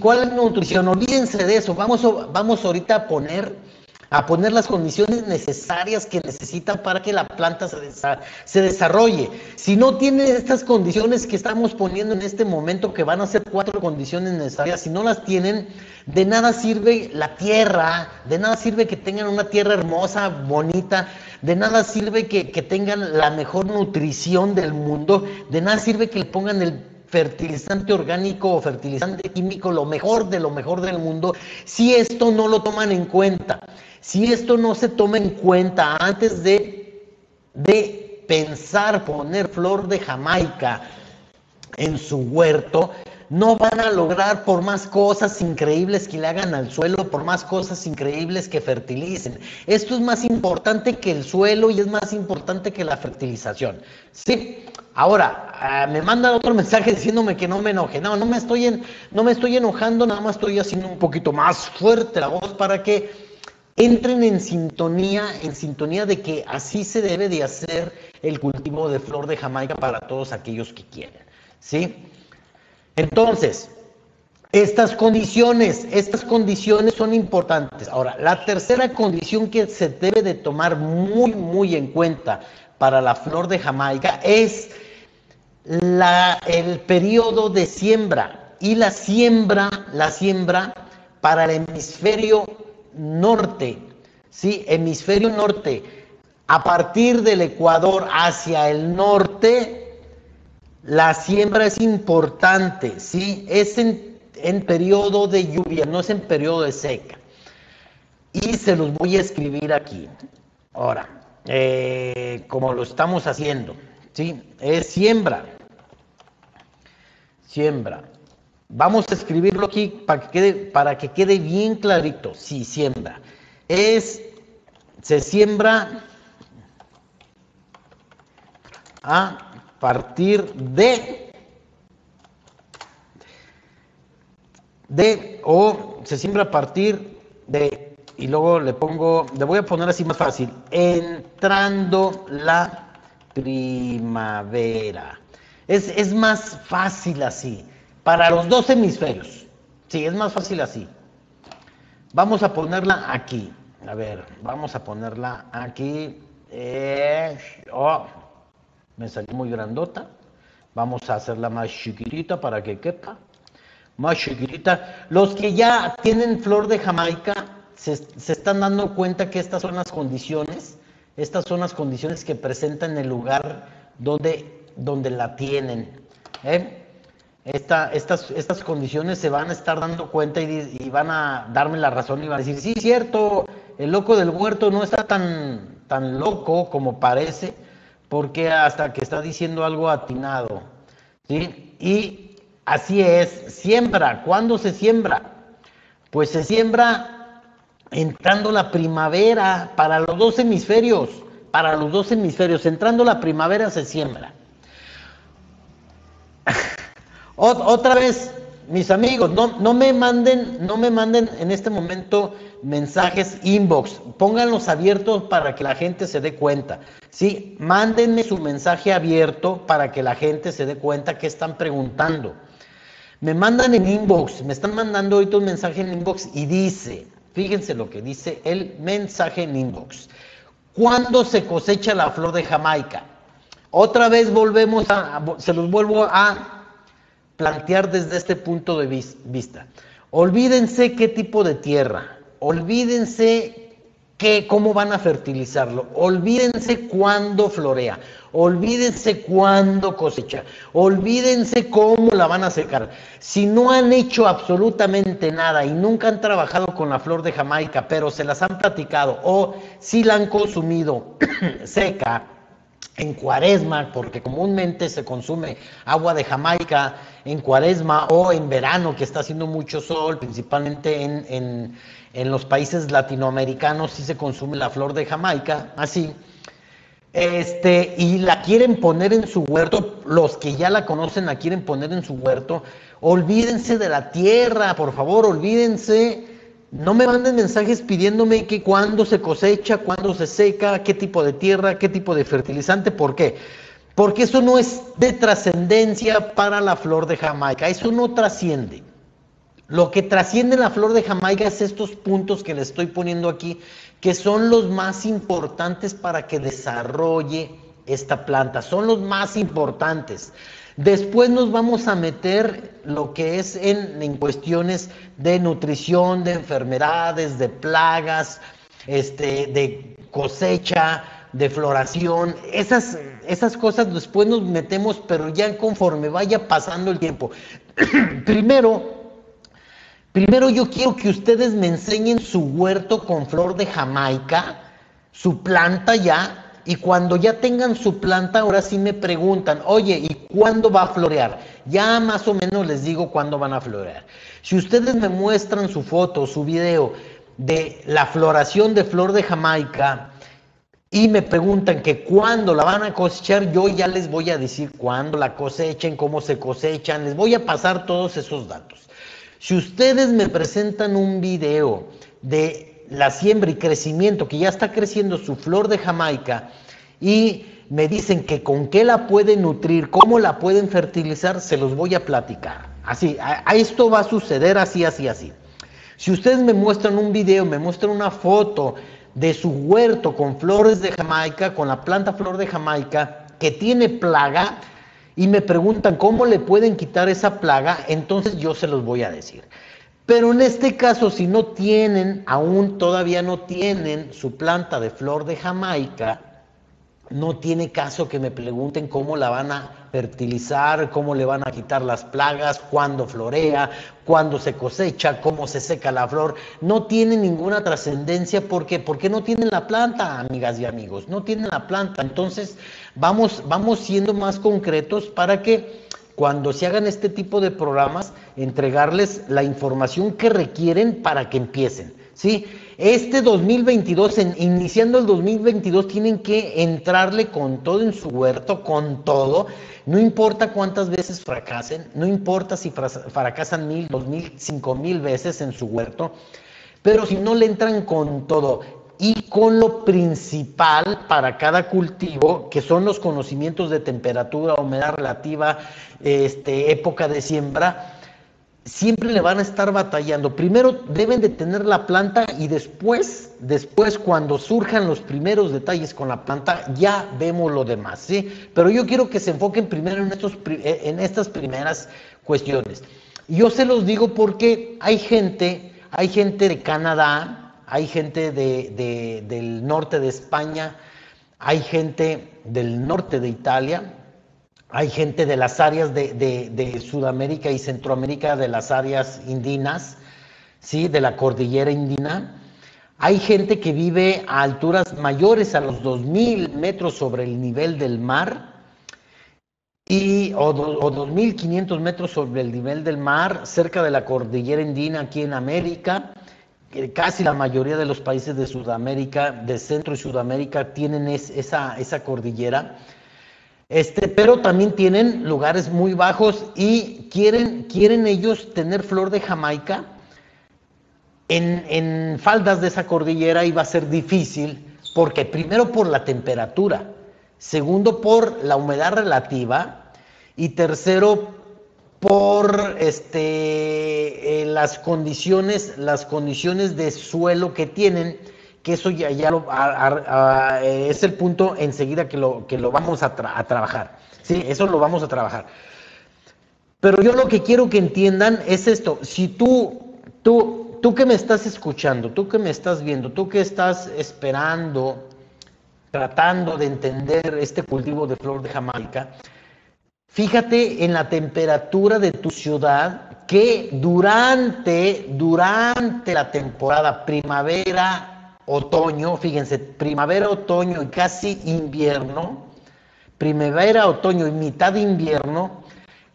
cuál es la nutrición? Olvídense de eso, vamos ahorita a poner las condiciones necesarias que necesitan para que la planta se desarrolle. Si no tiene estas condiciones que estamos poniendo en este momento, que van a ser 4 condiciones necesarias, si no las tienen, de nada sirve la tierra, de nada sirve que tengan una tierra hermosa, bonita, de nada sirve que tengan la mejor nutrición del mundo, de nada sirve que le pongan el fertilizante orgánico o fertilizante químico, lo mejor del mundo, si esto no lo toman en cuenta, si esto no se toma en cuenta antes de pensar poner flor de Jamaica en su huerto, no van a lograr, por más cosas increíbles que le hagan al suelo, por más cosas increíbles que fertilicen. Esto es más importante que el suelo y es más importante que la fertilización. Sí. Ahora, me mandan otro mensaje diciéndome que no me enoje. No, no me estoy enojando, nada más estoy haciendo un poquito más fuerte la voz para que entren en sintonía de que así se debe de hacer el cultivo de flor de Jamaica para todos aquellos que quieren, ¿sí? Entonces, estas condiciones son importantes. Ahora, la tercera condición que se debe de tomar muy, muy en cuenta para la flor de Jamaica es el periodo de siembra, y la siembra para el hemisferio norte, ¿sí? Hemisferio norte, a partir del Ecuador hacia el norte, La siembra es importante, ¿sí? Es en periodo de lluvia, no es en periodo de seca. Y se los voy a escribir aquí. Ahora, como lo estamos haciendo, ¿sí? Es siembra. Siembra. Vamos a escribirlo aquí para que quede bien clarito. Sí, siembra. Se siembra a partir de, o se siembra a partir de, y luego le voy a poner así más fácil, entrando la primavera. Es más fácil así, para los dos hemisferios. Sí, es más fácil así. Vamos a ponerla aquí. A ver, vamos a ponerla aquí. Me salió muy grandota. Vamos a hacerla más chiquitita para que quepa. Más chiquitita. Los que ya tienen flor de Jamaica se están dando cuenta que estas son las condiciones que presentan el lugar donde la tienen. Estas condiciones se van a estar dando cuenta y van a darme la razón y van a decir, sí, cierto, el loco del huerto no está tan loco como parece, porque hasta que está diciendo algo atinado, ¿sí? Y así es, siembra. ¿Cuándo se siembra? Pues se siembra entrando la primavera para los dos hemisferios, entrando la primavera se siembra. Otra vez, mis amigos, no me manden en este momento mensajes inbox, pónganlos abiertos para que la gente se dé cuenta, ¿sí? Mándenme su mensaje abierto para que la gente se dé cuenta que están preguntando. Me mandan en inbox, me están mandando ahorita un mensaje en inbox y dice, fíjense lo que dice el mensaje en inbox: ¿cuándo se cosecha la flor de Jamaica? Otra vez se los vuelvo a plantear desde este punto de vista. Olvídense qué tipo de tierra, olvídense cómo van a fertilizarlo, olvídense cuándo florea, olvídense cuándo cosecha, olvídense cómo la van a secar. Si no han hecho absolutamente nada y nunca han trabajado con la flor de Jamaica, pero se las han platicado o si la han consumido seca, en cuaresma, porque comúnmente se consume agua de Jamaica en cuaresma o en verano, que está haciendo mucho sol, principalmente en los países latinoamericanos sí se consume la flor de Jamaica, así. Y la quieren poner en su huerto, los que ya la conocen la quieren poner en su huerto. Olvídense de la tierra, por favor, olvídense. No me manden mensajes pidiéndome que cuándo se cosecha, cuándo se seca, qué tipo de tierra, qué tipo de fertilizante, ¿por qué? Porque eso no es de trascendencia para la flor de Jamaica, eso no trasciende. Lo que trasciende la flor de Jamaica es estos puntos que le estoy poniendo aquí, que son los más importantes para que desarrolle esta planta, son los más importantes. Después nos vamos a meter lo que es en cuestiones de nutrición, de enfermedades, de plagas, de cosecha, de floración. Esas cosas después nos metemos, pero ya conforme vaya pasando el tiempo. Primero yo quiero que ustedes me enseñen su huerto con flor de Jamaica, su planta ya. Y cuando ya tengan su planta, ahora sí me preguntan, oye, ¿y cuándo va a florear? Ya más o menos les digo cuándo van a florear. Si ustedes me muestran su foto, su video de la floración de flor de Jamaica y me preguntan que cuándo la van a cosechar, yo ya les voy a decir cuándo la cosechen, cómo se cosechan, les voy a pasar todos esos datos. Si ustedes me presentan un video de la siembra y crecimiento, que ya está creciendo su flor de Jamaica, y me dicen que con qué la pueden nutrir, cómo la pueden fertilizar, se los voy a platicar. Así, a esto va a suceder así. Si ustedes me muestran un video, me muestran una foto de su huerto con flores de Jamaica, con la planta flor de Jamaica, que tiene plaga, y me preguntan cómo le pueden quitar esa plaga, entonces yo se los voy a decir. Pero en este caso, si no tienen, aún todavía no tienen su planta de flor de Jamaica, No tiene caso que me pregunten cómo la van a fertilizar, cómo le van a quitar las plagas, cuándo florea, cuándo se cosecha, cómo se seca la flor. No tiene ninguna trascendencia. ¿Por qué? Porque no tienen la planta, amigas y amigos. No tienen la planta. Entonces, vamos siendo más concretos para que cuando se hagan este tipo de programas, entregarles la información que requieren para que empiecen, ¿sí? Este 2022, iniciando el 2022, tienen que entrarle con todo en su huerto, con todo. No importa cuántas veces fracasen, no importa si fracasan 1,000, 2,000, 5,000 veces en su huerto, pero si no le entran con todo y con lo principal para cada cultivo, que son los conocimientos de temperatura, humedad relativa, época de siembra, siempre le van a estar batallando. Primero deben de tener la planta y después cuando surjan los primeros detalles con la planta, ya vemos lo demás, ¿sí? Pero yo quiero que se enfoquen primero en estas primeras cuestiones. Yo se los digo porque hay gente de Canadá, hay gente del norte de España, hay gente del norte de Italia, hay gente de las áreas de Sudamérica y Centroamérica, de las áreas indinas, ¿sí? De la cordillera indina. Hay gente que vive a alturas mayores a los 2,000 metros sobre el nivel del mar, o 2,500 metros sobre el nivel del mar, cerca de la cordillera indina aquí en América. Casi la mayoría de los países de Sudamérica, de Centro y Sudamérica, tienen esa cordillera. Pero también tienen lugares muy bajos y quieren ellos tener flor de Jamaica en faldas de esa cordillera, y va a ser difícil porque, primero, por la temperatura, segundo, por la humedad relativa, y tercero, por las condiciones de suelo que tienen, que eso ya es el punto enseguida que lo vamos a trabajar, ¿sí? Eso lo vamos a trabajar. Pero yo lo que quiero que entiendan es esto: si tú que me estás escuchando, tú que me estás viendo, tú que estás esperando, tratando de entender este cultivo de flor de Jamaica, fíjate en la temperatura de tu ciudad, que durante la temporada primavera, otoño, fíjense, primavera, otoño y casi invierno, primavera, otoño y mitad de invierno,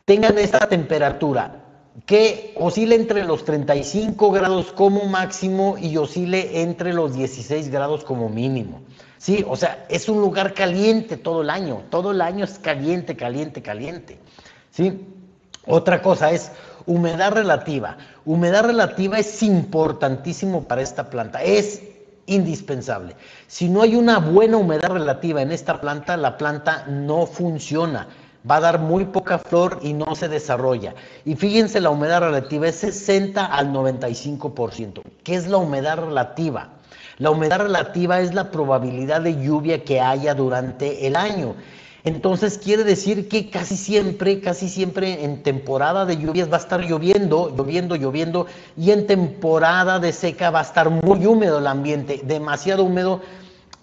tengan esta temperatura que oscile entre los 35 grados como máximo y oscile entre los 16 grados como mínimo, ¿sí? O sea, es un lugar caliente todo el año es caliente, caliente, caliente, ¿sí? Otra cosa es humedad relativa. Humedad relativa es importantísimo para esta planta, es indispensable. Si no hay una buena humedad relativa en esta planta, la planta no funciona, va a dar muy poca flor y no se desarrolla. Y fíjense, la humedad relativa es 60 al 95%. ¿Qué es la humedad relativa? La humedad relativa es la probabilidad de lluvia que haya durante el año. Entonces quiere decir que casi siempre en temporada de lluvias va a estar lloviendo, y en temporada de seca va a estar muy húmedo el ambiente, demasiado húmedo.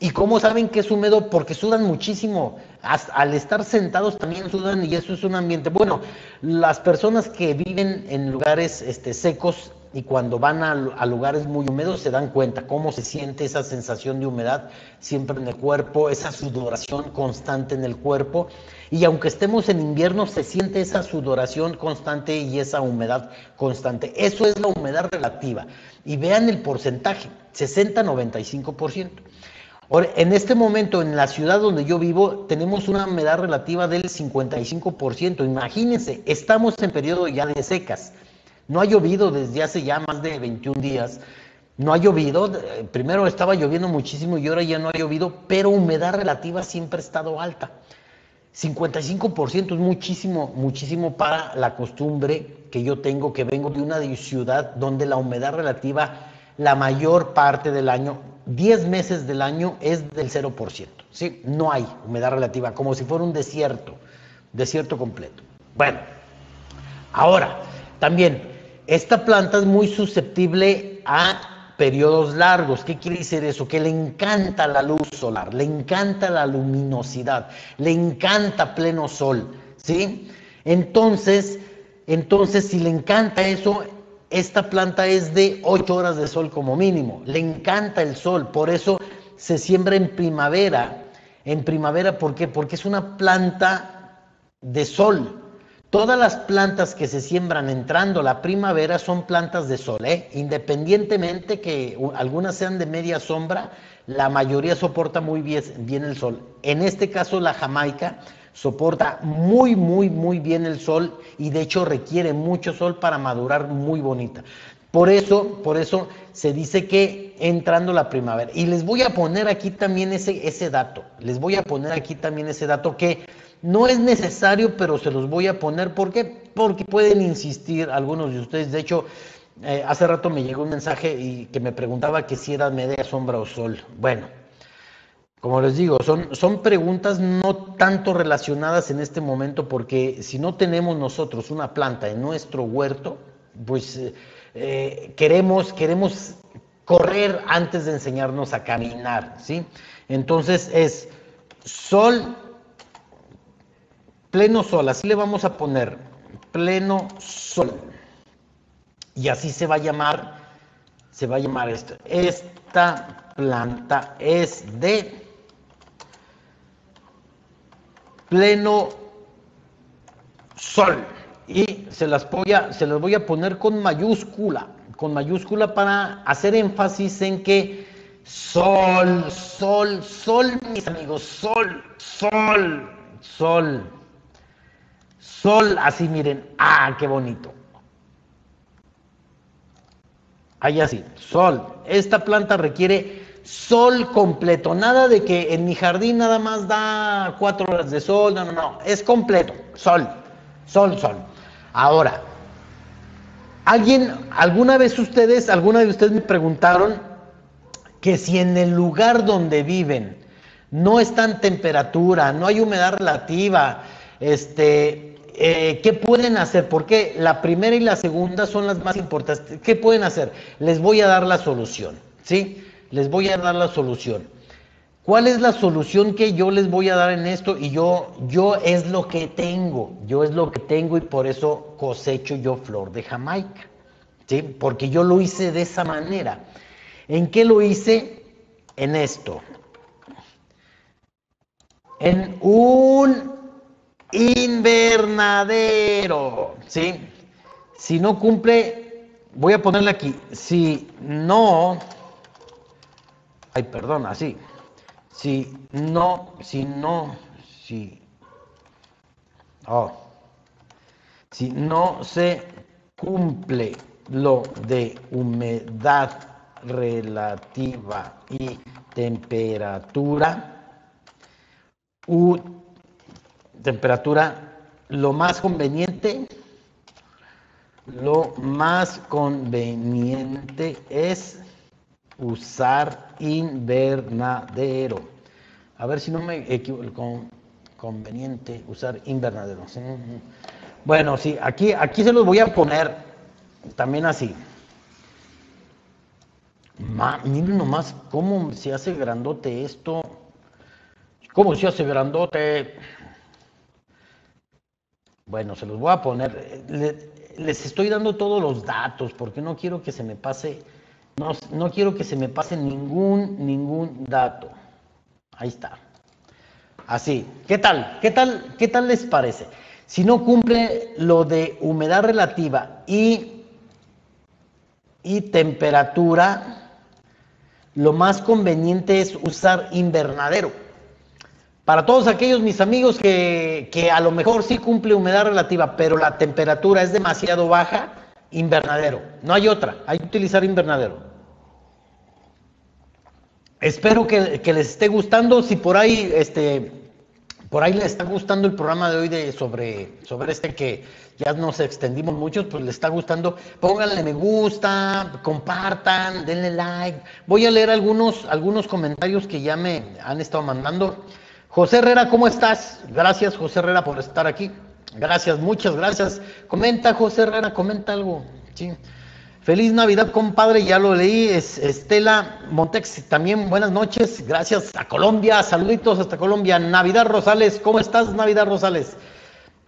¿Y cómo saben que es húmedo? Porque sudan muchísimo. Al estar sentados también sudan, y eso es un ambiente. Bueno, las personas que viven en lugares secos y cuando van a lugares muy húmedos se dan cuenta cómo se siente esa sensación de humedad siempre en el cuerpo, esa sudoración constante en el cuerpo. Y aunque estemos en invierno, se siente esa sudoración constante y esa humedad constante. Eso es la humedad relativa. Y vean el porcentaje, 60-95%. Ahora, en este momento, en la ciudad donde yo vivo, tenemos una humedad relativa del 55%. Imagínense, estamos en periodo ya de secas. No ha llovido desde hace ya más de 21 días. No ha llovido. Primero estaba lloviendo muchísimo y ahora ya no ha llovido, pero humedad relativa siempre ha estado alta. 55% es muchísimo, muchísimo para la costumbre que yo tengo, que vengo de una ciudad donde la humedad relativa, la mayor parte del año, 10 meses del año, es del 0%. ¿Sí? No hay humedad relativa, como si fuera un desierto completo. Bueno, ahora, también, esta planta es muy susceptible a periodos largos. ¿Qué quiere decir eso? Que le encanta la luz solar, le encanta la luminosidad, le encanta pleno sol, ¿sí? Entonces si le encanta eso, esta planta es de 8 horas de sol como mínimo. Le encanta el sol, por eso se siembra en primavera. En primavera, ¿por qué? Porque es una planta de sol. Todas las plantas que se siembran entrando la primavera son plantas de sol, ¿eh? Independientemente que algunas sean de media sombra, la mayoría soporta muy bien el sol. En este caso la Jamaica soporta muy bien el sol, y de hecho requiere mucho sol para madurar muy bonita. Por eso se dice que entrando la primavera. Y les voy a poner aquí también ese dato. Les voy a poner aquí también ese dato que no es necesario, pero se los voy a poner. ¿Por qué? Porque pueden insistir algunos de ustedes. De hecho, hace rato me llegó un mensaje y que me preguntaba que si era media sombra o sol. Bueno, como les digo, son preguntas no tanto relacionadas en este momento, porque si no tenemos nosotros una planta en nuestro huerto, pues queremos correr antes de enseñarnos a caminar, ¿sí? Entonces es sol, pleno sol, así le vamos a poner, pleno sol. Y así se va a llamar esto. Esta planta es de pleno sol. Y se las voy a poner con mayúscula para hacer énfasis en que sol, sol, sol, mis amigos, sol, sol, sol, sol, así miren, ¡ah, qué bonito! Ahí así, sol. Esta planta requiere sol completo, nada de que en mi jardín nada más da 4 horas de sol, no, es completo, sol, sol, sol. Ahora, alguna de ustedes me preguntaron que si en el lugar donde viven no está en temperatura, no hay humedad relativa, ¿qué pueden hacer? Porque la primera y la segunda son las más importantes. ¿Qué pueden hacer? Les voy a dar la solución, ¿sí? Les voy a dar la solución. ¿Cuál es la solución que yo les voy a dar en esto? Y yo es lo que tengo y por eso cosecho yo flor de Jamaica, ¿sí? Porque yo lo hice de esa manera. ¿En qué lo hice? En esto. En un invernadero, ¿sí? Si no cumple, voy a ponerle aquí, si no se cumple lo de humedad relativa y temperatura, lo más conveniente es usar invernadero. A ver si no me equivoco. Conveniente usar invernadero. Bueno, sí, aquí se los voy a poner también así. Miren nomás cómo se hace grandote esto. ¿Cómo se hace grandote? Bueno, se los voy a poner. Les estoy dando todos los datos porque no quiero que se me pase. No quiero que se me pase ningún dato. Ahí está. Así. ¿Qué tal les parece? Si no cumple lo de humedad relativa y temperatura, lo más conveniente es usar invernadero. Para todos aquellos, mis amigos, que a lo mejor sí cumple humedad relativa, pero la temperatura es demasiado baja, invernadero. No hay otra. Hay que utilizar invernadero. Espero que les esté gustando. Si por ahí les está gustando el programa de hoy sobre que ya nos extendimos muchos, pues les está gustando, pónganle me gusta, compartan, denle like. Voy a leer algunos comentarios que ya me han estado mandando. José Herrera, ¿cómo estás? Gracias, José Herrera, por estar aquí. Gracias, muchas gracias. Comenta, José Herrera, comenta algo, sí. Feliz Navidad, compadre, ya lo leí. Estela Montex, también buenas noches, gracias a Colombia, saluditos hasta Colombia. Navidad Rosales, ¿cómo estás, Navidad Rosales?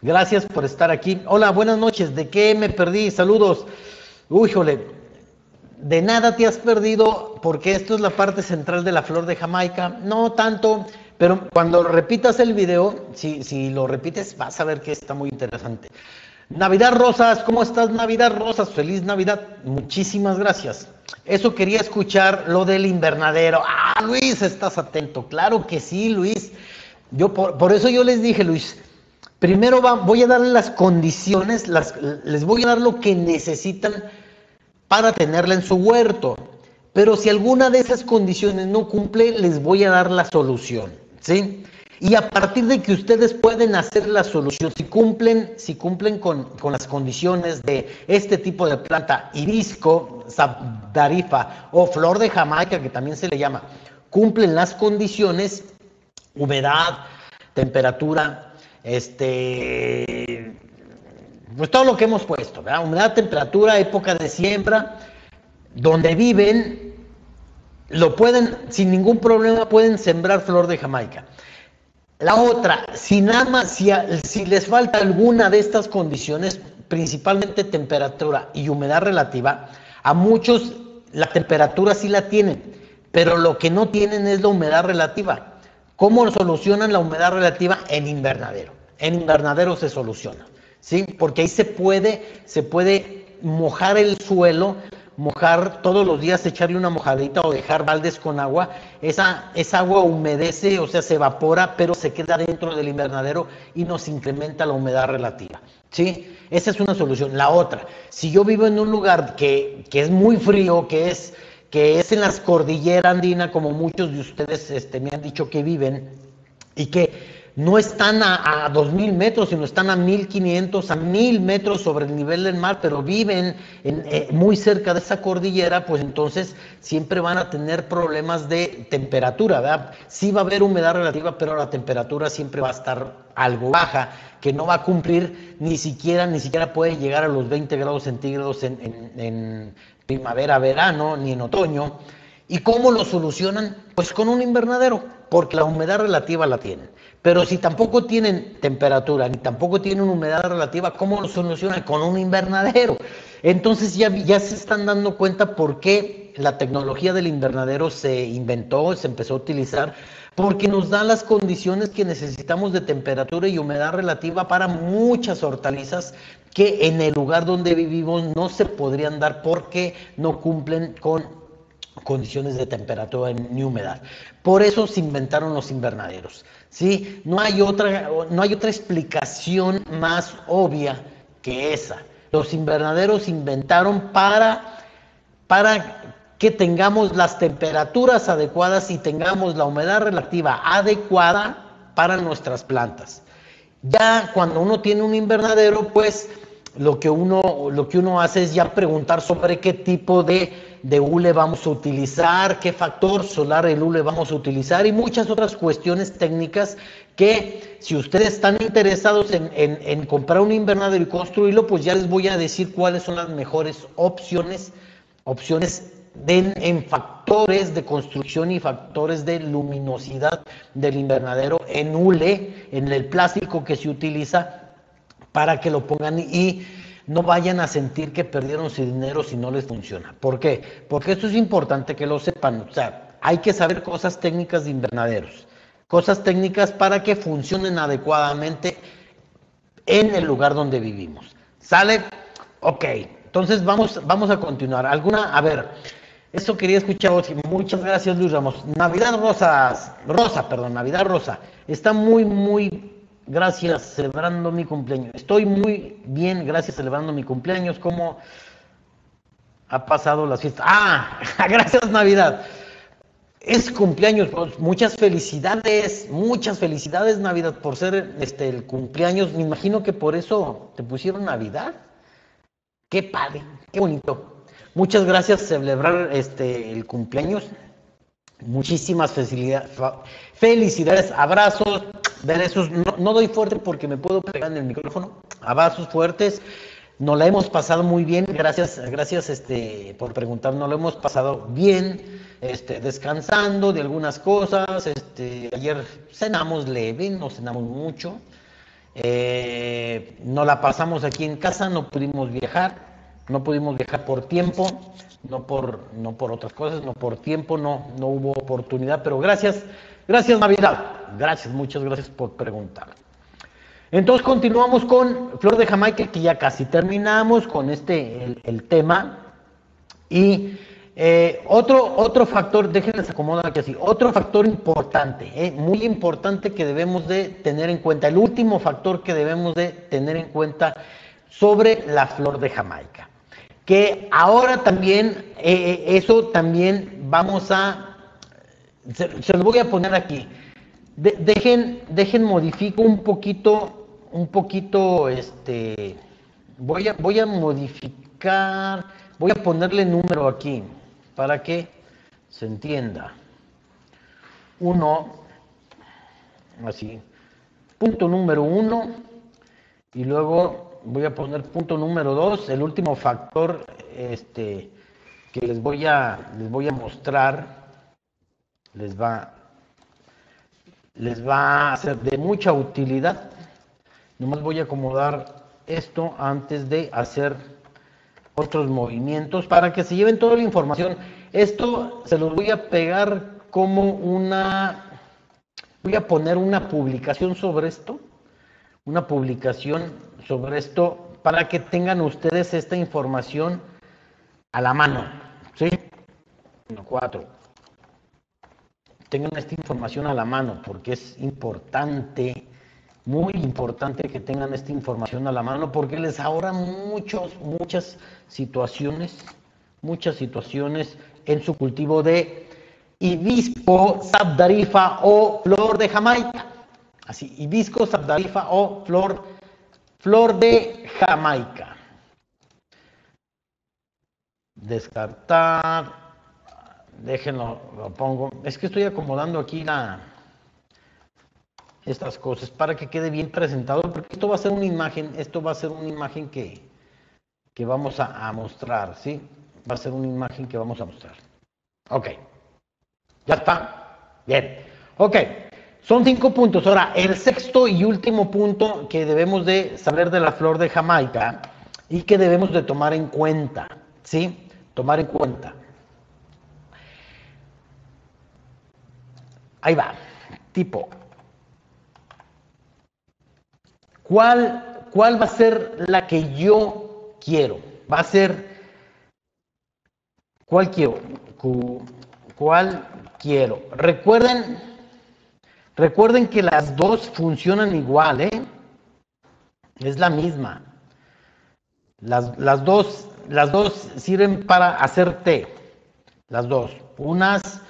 Gracias por estar aquí. Hola, buenas noches, ¿de qué me perdí? Saludos. Uy, jole, de nada te has perdido, porque esto es la parte central de la flor de Jamaica. No tanto, pero cuando repitas el video, si lo repites, vas a ver que está muy interesante. Navidad Rosas, ¿cómo estás, Navidad Rosas? Feliz Navidad, muchísimas gracias. Eso quería escuchar, lo del invernadero. Ah, Luis, estás atento. Claro que sí, Luis. Yo por eso yo les dije, Luis, primero voy a darle las condiciones, les voy a dar lo que necesitan para tenerla en su huerto. Pero si alguna de esas condiciones no cumple, les voy a dar la solución, ¿sí? Y a partir de que ustedes pueden hacer la solución, si cumplen con las condiciones de este tipo de planta, hibisco sabdariffa o flor de Jamaica, que también se le llama, cumplen las condiciones, humedad, temperatura, pues todo lo que hemos puesto, ¿verdad? Humedad, temperatura, época de siembra, donde viven, lo pueden, sin ningún problema pueden sembrar flor de Jamaica. La otra, si les falta alguna de estas condiciones, principalmente temperatura y humedad relativa, a muchos la temperatura sí la tienen, pero lo que no tienen es la humedad relativa. ¿Cómo solucionan la humedad relativa? En invernadero. En invernadero se soluciona, ¿sí? Porque ahí se puede mojar el suelo, mojar todos los días, echarle una mojadita o dejar baldes con agua. Esa agua humedece, o sea, se evapora, pero se queda dentro del invernadero y nos incrementa la humedad relativa, ¿sí? Esa es una solución. La otra, si yo vivo en un lugar que es muy frío, que es en las cordilleras andinas, como muchos de ustedes me han dicho que viven, y que no están a 2.000 metros, sino están a 1.500, a 1.000 metros sobre el nivel del mar, pero viven muy cerca de esa cordillera, pues entonces siempre van a tener problemas de temperatura, ¿verdad? Sí va a haber humedad relativa, pero la temperatura siempre va a estar algo baja, que no va a cumplir, ni siquiera puede llegar a los 20 grados centígrados en primavera, verano, ni en otoño. ¿Y cómo lo solucionan? Pues con un invernadero, porque la humedad relativa la tienen. Pero si tampoco tienen temperatura, ni tampoco tienen humedad relativa, ¿cómo lo solucionan? Con un invernadero. Entonces ya se están dando cuenta por qué la tecnología del invernadero se inventó, se empezó a utilizar, porque nos da las condiciones que necesitamos de temperatura y humedad relativa para muchas hortalizas que en el lugar donde vivimos no se podrían dar porque no cumplen con condiciones de temperatura ni humedad. Por eso se inventaron los invernaderos, ¿sí? No hay otra explicación más obvia que esa. Los invernaderos se inventaron para que tengamos las temperaturas adecuadas y tengamos la humedad relativa adecuada para nuestras plantas. Ya cuando uno tiene un invernadero, pues lo que uno hace es ya preguntar sobre qué tipo de hule vamos a utilizar, qué factor solar del hule vamos a utilizar y muchas otras cuestiones técnicas que, si ustedes están interesados en comprar un invernadero y construirlo, pues ya les voy a decir cuáles son las mejores opciones en factores de construcción y factores de luminosidad del invernadero, en hule, en el plástico que se utiliza, para que lo pongan y no vayan a sentir que perdieron su dinero si no les funciona. ¿Por qué? Porque esto es importante que lo sepan. O sea, hay que saber cosas técnicas de invernaderos, cosas técnicas para que funcionen adecuadamente en el lugar donde vivimos. ¿Sale? Ok, entonces vamos a continuar. A ver, eso quería escuchar. Muchas gracias, Luis Ramos. Navidad Rosa. Está muy... Gracias, celebrando mi cumpleaños. Estoy muy bien, gracias, celebrando mi cumpleaños. ¿Cómo ha pasado las fiestas? ¡Ah! Gracias, Navidad. Es cumpleaños, pues, muchas felicidades, Navidad, por ser el cumpleaños. Me imagino que por eso te pusieron Navidad. ¡Qué padre! ¡Qué bonito! Muchas gracias, celebrar el cumpleaños. Muchísimas felicidades, abrazos, besos. No doy fuerte porque me puedo pegar en el micrófono. Abrazos fuertes, Nos la hemos pasado muy bien, gracias por preguntar. Nos lo hemos pasado bien, descansando de algunas cosas. Ayer cenamos leve, no cenamos mucho. Nos la pasamos aquí en casa, no pudimos viajar por tiempo, no por otras cosas, no por tiempo, no hubo oportunidad, pero gracias Navidad, muchas gracias por preguntar. Entonces continuamos con Flor de Jamaica, que ya casi terminamos con el tema. Y otro factor, déjenles acomodar aquí así, otro factor importante, muy importante que debemos de tener en cuenta, el último factor que debemos de tener en cuenta sobre la Flor de Jamaica. Que ahora también, eso también vamos a, se los voy a poner aquí. Dejen modifico un poquito, voy a modificar, voy a ponerle número aquí, para que se entienda. 1, así, punto número 1, y luego voy a poner punto número 2, el último factor, que les voy a mostrar, les va a ser de mucha utilidad. Nomás voy a acomodar esto antes de hacer otros movimientos para que se lleven toda la información. Esto se los voy a pegar como voy a poner una publicación sobre esto. Una publicación sobre esto para que tengan ustedes esta información a la mano. ¿Sí? 4. Tengan esta información a la mano, porque es importante, muy importante que tengan esta información a la mano, porque les ahorra muchas situaciones en su cultivo de Hibiscus sabdariffa o Flor de Jamaica. Así, Hibiscus sabdariffa o flor de Jamaica. Descartar. Déjenlo, lo pongo. Es que estoy acomodando aquí estas cosas para que quede bien presentado, porque esto va a ser una imagen, que vamos a mostrar, ¿sí? Va a ser una imagen que vamos a mostrar. Ok. Ya está. Bien. Ok. Son 5 puntos. Ahora, el sexto y último punto que debemos de saber de la Flor de Jamaica y que debemos de tomar en cuenta, ¿sí? Tomar en cuenta. Ahí va, tipo, ¿cuál va a ser la que yo quiero? Va a ser, ¿cuál quiero? Recuerden que las dos funcionan igual, es la misma. Las dos sirven para hacer té, las dos, unas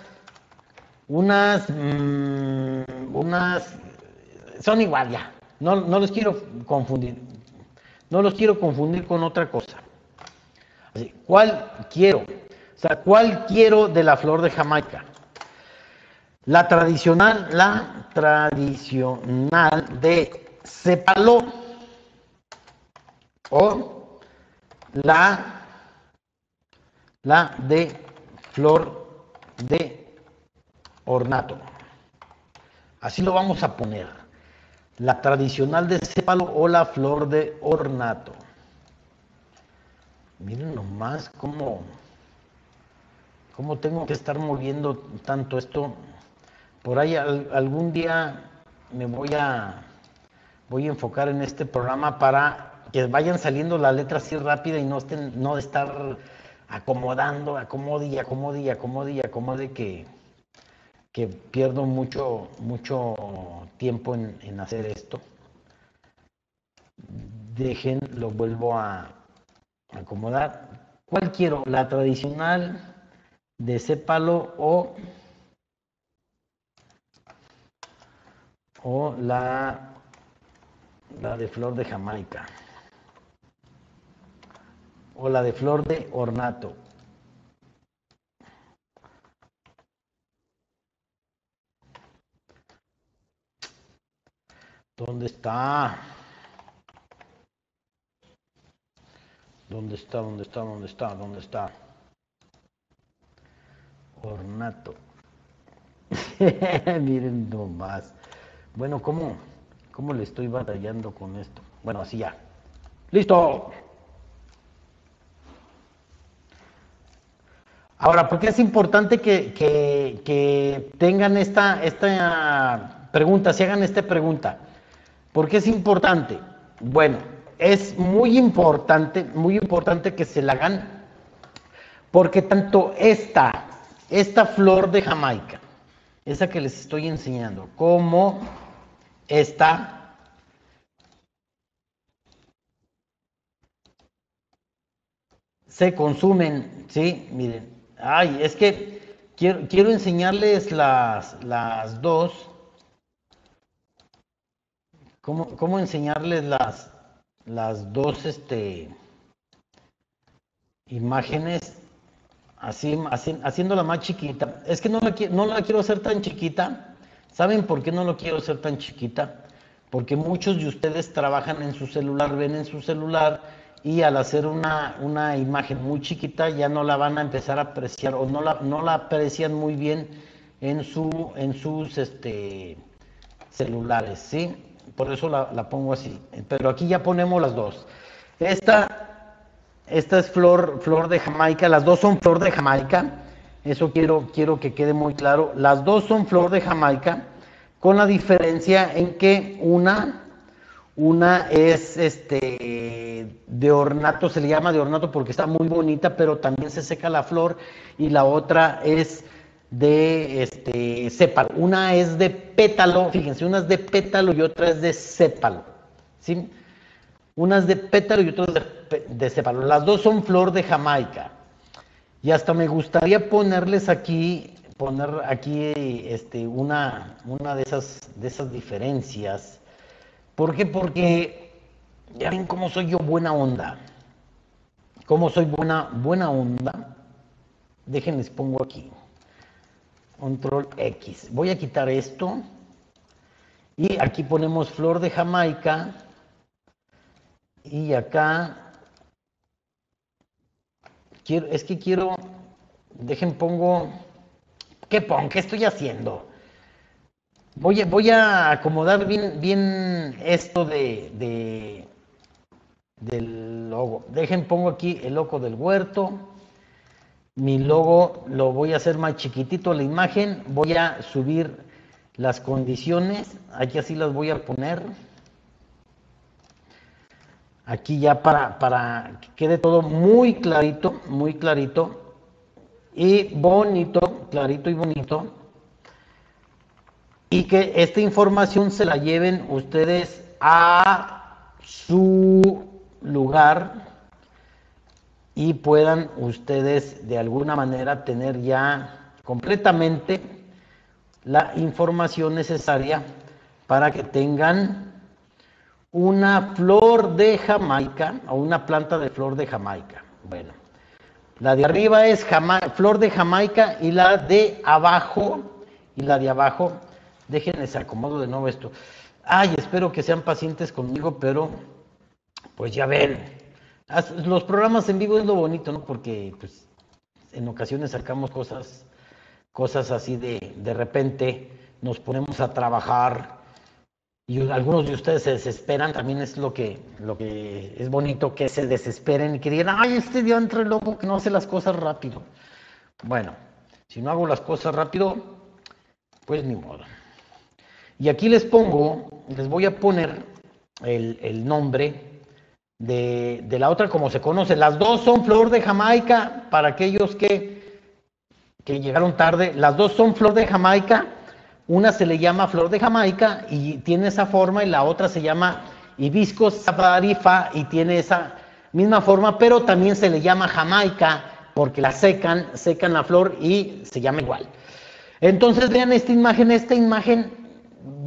son igual ya, no los quiero confundir con otra cosa. Así, ¿cuál quiero? O sea, ¿cuál quiero de la Flor de Jamaica? La tradicional de cepaló o la de Flor de Ornato. Así lo vamos a poner. La tradicional de sépalo o la Flor de Ornato. Miren nomás cómo tengo que estar moviendo tanto esto. Por ahí algún día me voy a enfocar en este programa para que vayan saliendo las letras así rápida y no estar acomodando, acomode que pierdo mucho tiempo en hacer esto. Lo vuelvo a acomodar. ¿Cuál quiero? La tradicional de sépalo o la de Flor de Jamaica o la de Flor de Ornato. ¿Dónde está? ¿Dónde está? ¿Dónde está? ¿Dónde está? ¿Dónde está? Ornato. Miren nomás. Bueno, ¿cómo le estoy batallando con esto? Bueno, así ya. ¡Listo! Ahora, ¿por qué es importante que tengan esta pregunta, se hagan esta pregunta? ¿Por qué es importante? Bueno, es muy importante que se la hagan, porque tanto esta flor de Jamaica, esa que les estoy enseñando, como esta, se consumen, ¿sí? Miren, ay, es que quiero enseñarles las dos. ¿Cómo enseñarles las dos imágenes así, haciéndola más chiquita? Es que no la quiero hacer tan chiquita. ¿Saben por qué no lo quiero hacer tan chiquita? Porque muchos de ustedes trabajan en su celular, ven en su celular, y al hacer una imagen muy chiquita ya no la van a empezar a apreciar, o no la aprecian muy bien en sus celulares, ¿sí? Por eso la pongo así, pero aquí ya ponemos las dos. Esta es flor de Jamaica, las dos son flor de Jamaica, eso quiero que quede muy claro. Las dos son flor de Jamaica, con la diferencia en que una es de ornato, se le llama de ornato porque está muy bonita, pero también se seca la flor, y la otra es de sépalo. Una es de pétalo, fíjense, una es de pétalo y otra es de sépalo, ¿sí? Una es de pétalo y otra es de sépalo. Las dos son flor de Jamaica. Y hasta me gustaría poner aquí una de esas diferencias. ¿Por qué? Porque ya ven cómo soy yo buena onda. Cómo soy buena onda. Déjenles pongo aquí. Control X. Voy a quitar esto. Y aquí ponemos flor de Jamaica. Y acá. Dejen pongo. ¿Qué estoy haciendo? Voy a acomodar bien esto del logo. Dejen pongo aquí el Loco del Huerto. Mi logo lo voy a hacer más chiquitito la imagen, voy a subir las condiciones, aquí así las voy a poner, aquí ya para que quede todo muy clarito y bonito, clarito y bonito, y que esta información se la lleven ustedes a su lugar, y puedan ustedes de alguna manera tener ya completamente la información necesaria para que tengan una flor de Jamaica o una planta de flor de Jamaica. Bueno, la de arriba es flor de Jamaica, y la de abajo, déjenles acomodo de nuevo esto. Ay, espero que sean pacientes conmigo, pero pues ya ven. Los programas en vivo es lo bonito, ¿no? Porque pues, en ocasiones sacamos cosas así de repente, nos ponemos a trabajar y algunos de ustedes se desesperan, también es lo que es bonito, que se desesperen y que digan, ¡ay, este día entre loco que no hace las cosas rápido! Bueno, si no hago las cosas rápido, pues ni modo. Y aquí les voy a poner el nombre de la otra, como se conoce. Las dos son flor de Jamaica, para aquellos que llegaron tarde. Las dos son flor de Jamaica, una se le llama flor de Jamaica y tiene esa forma, y la otra se llama Hibiscus sabdariffa y tiene esa misma forma, pero también se le llama Jamaica porque la secan la flor y se llama igual. Entonces vean esta imagen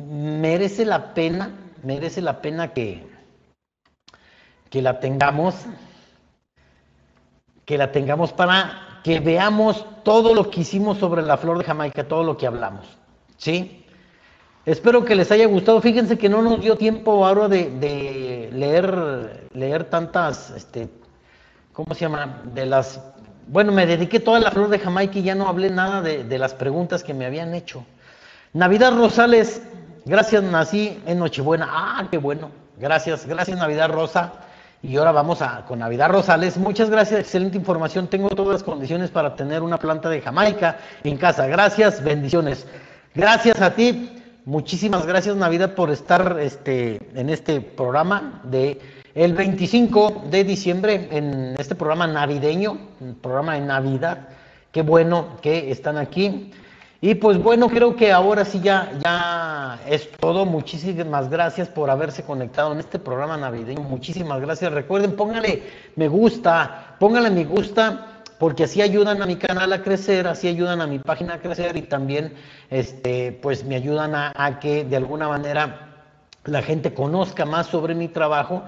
merece la pena que la tengamos para que veamos todo lo que hicimos sobre la flor de Jamaica, todo lo que hablamos, ¿sí? Espero que les haya gustado. Fíjense que no nos dio tiempo ahora de leer tantas ¿cómo se llama? De las... Bueno, me dediqué toda la flor de Jamaica y ya no hablé nada de las preguntas que me habían hecho. Navidad Rosales, gracias, nací en Nochebuena. Ah, qué bueno. Gracias, gracias Navidad Rosa. Y ahora vamos con Navidad Rosales. Muchas gracias, excelente información. Tengo todas las condiciones para tener una planta de Jamaica en casa. Gracias, bendiciones. Gracias a ti. Muchísimas gracias, Navidad, por estar en este programa de el 25 de diciembre, en este programa navideño, el programa de Navidad. Qué bueno que están aquí. Y pues bueno, creo que ahora sí ya es todo. Muchísimas gracias por haberse conectado en este programa navideño. Muchísimas gracias. Recuerden, pónganle me gusta, porque así ayudan a mi canal a crecer, así ayudan a mi página a crecer y también pues me ayudan a que de alguna manera la gente conozca más sobre mi trabajo.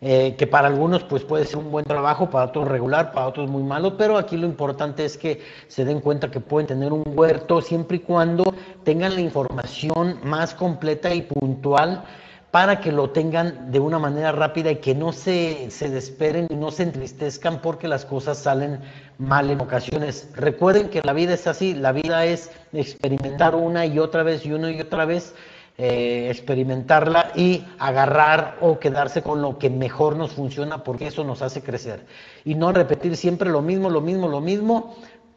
Que para algunos pues puede ser un buen trabajo, para otros regular, para otros muy malo, pero aquí lo importante es que se den cuenta que pueden tener un huerto siempre y cuando tengan la información más completa y puntual para que lo tengan de una manera rápida y que no se desesperen y no se entristezcan porque las cosas salen mal en ocasiones. Recuerden que la vida es así, la vida es experimentar una y otra vez y una y otra vez, experimentarla y agarrar o quedarse con lo que mejor nos funciona, porque eso nos hace crecer, y no repetir siempre lo mismo,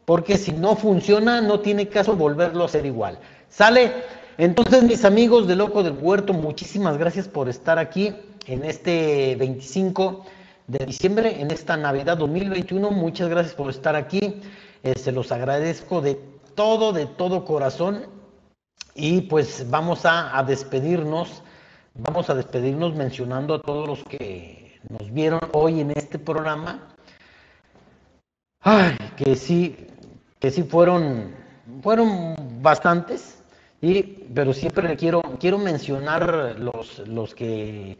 porque si no funciona no tiene caso volverlo a hacer igual. ¿Sale? Entonces, mis amigos de Loco del Huerto, muchísimas gracias por estar aquí en este 25 de diciembre, en esta Navidad 2021. Muchas gracias por estar aquí, se los agradezco de todo corazón. Y pues vamos a despedirnos, mencionando a todos los que nos vieron hoy en este programa. Ay, que sí fueron bastantes, pero siempre quiero mencionar los que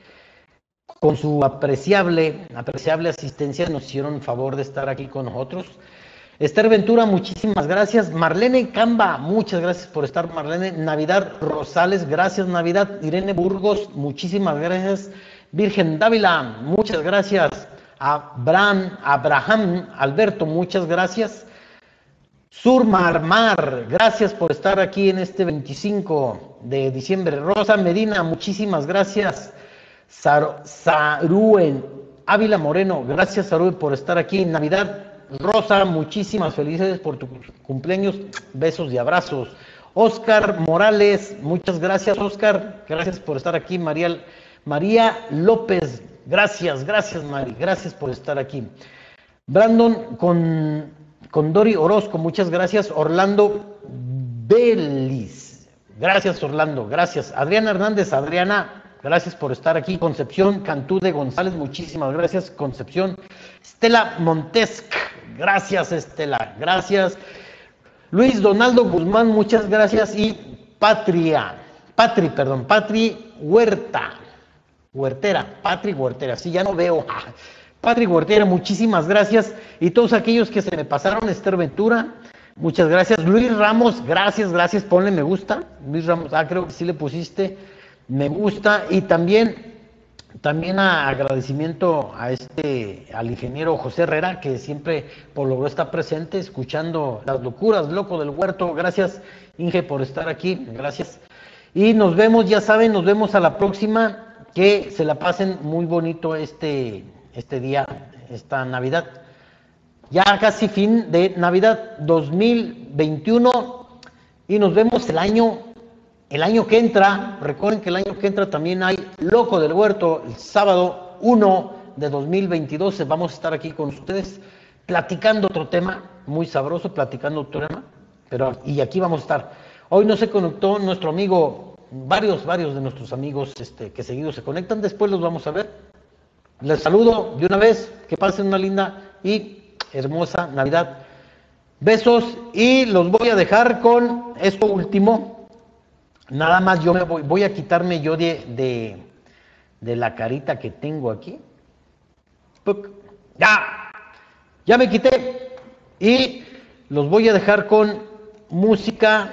con su apreciable asistencia nos hicieron el favor de estar aquí con nosotros. Esther Ventura, muchísimas gracias. Marlene Camba, muchas gracias por estar, Marlene. Navidad Rosales, gracias, Navidad. Irene Burgos, muchísimas gracias. Virgen Dávila, muchas gracias. Abraham Alberto, muchas gracias. Surmarmar, gracias por estar aquí en este 25 de diciembre. Rosa Medina, muchísimas gracias. Saruen Ávila Moreno, gracias, Saruen, por estar aquí. Navidad Rosa, muchísimas felicidades por tu cumpleaños, besos y abrazos. Oscar Morales, muchas gracias, Oscar, gracias por estar aquí. María López, gracias Mari, gracias por estar aquí. Brandon con Dori Orozco, muchas gracias. Orlando Belis, gracias Orlando, gracias. Adriana Hernández, Adriana, gracias por estar aquí. Concepción Cantú de González, muchísimas gracias, Concepción. Estela Montesc, gracias Estela, gracias. Luis Donaldo Guzmán, muchas gracias. Y Patri Huertera, Patri Huertera, sí, ya no veo. Patri Huertera, muchísimas gracias. Y todos aquellos que se me pasaron, Esther Ventura, muchas gracias. Luis Ramos, gracias, ponle me gusta. Luis Ramos, creo que sí le pusiste me gusta. Y también agradecimiento al ingeniero José Herrera, que siempre logró estar presente escuchando las locuras Loco del Huerto. Gracias, Inge, por estar aquí, gracias. Y nos vemos, ya saben, nos vemos a la próxima. Que se la pasen muy bonito este día, esta Navidad, ya casi fin de Navidad 2021, y nos vemos el año que entra. Recuerden que el año que entra también hay Loco del Huerto, el sábado 1 de 2022. Vamos a estar aquí con ustedes platicando otro tema muy sabroso, y aquí vamos a estar. Hoy no se conectó nuestro amigo, varios de nuestros amigos que seguidos se conectan, después los vamos a ver. Les saludo de una vez, que pasen una linda y hermosa Navidad. Besos, y los voy a dejar con esto último. Nada más yo voy a quitarme yo de la carita que tengo aquí. Ya me quité, y los voy a dejar con música,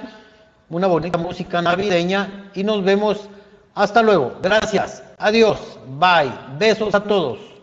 una bonita música navideña, y nos vemos. Hasta luego. Gracias. Adiós. Bye. Besos a todos.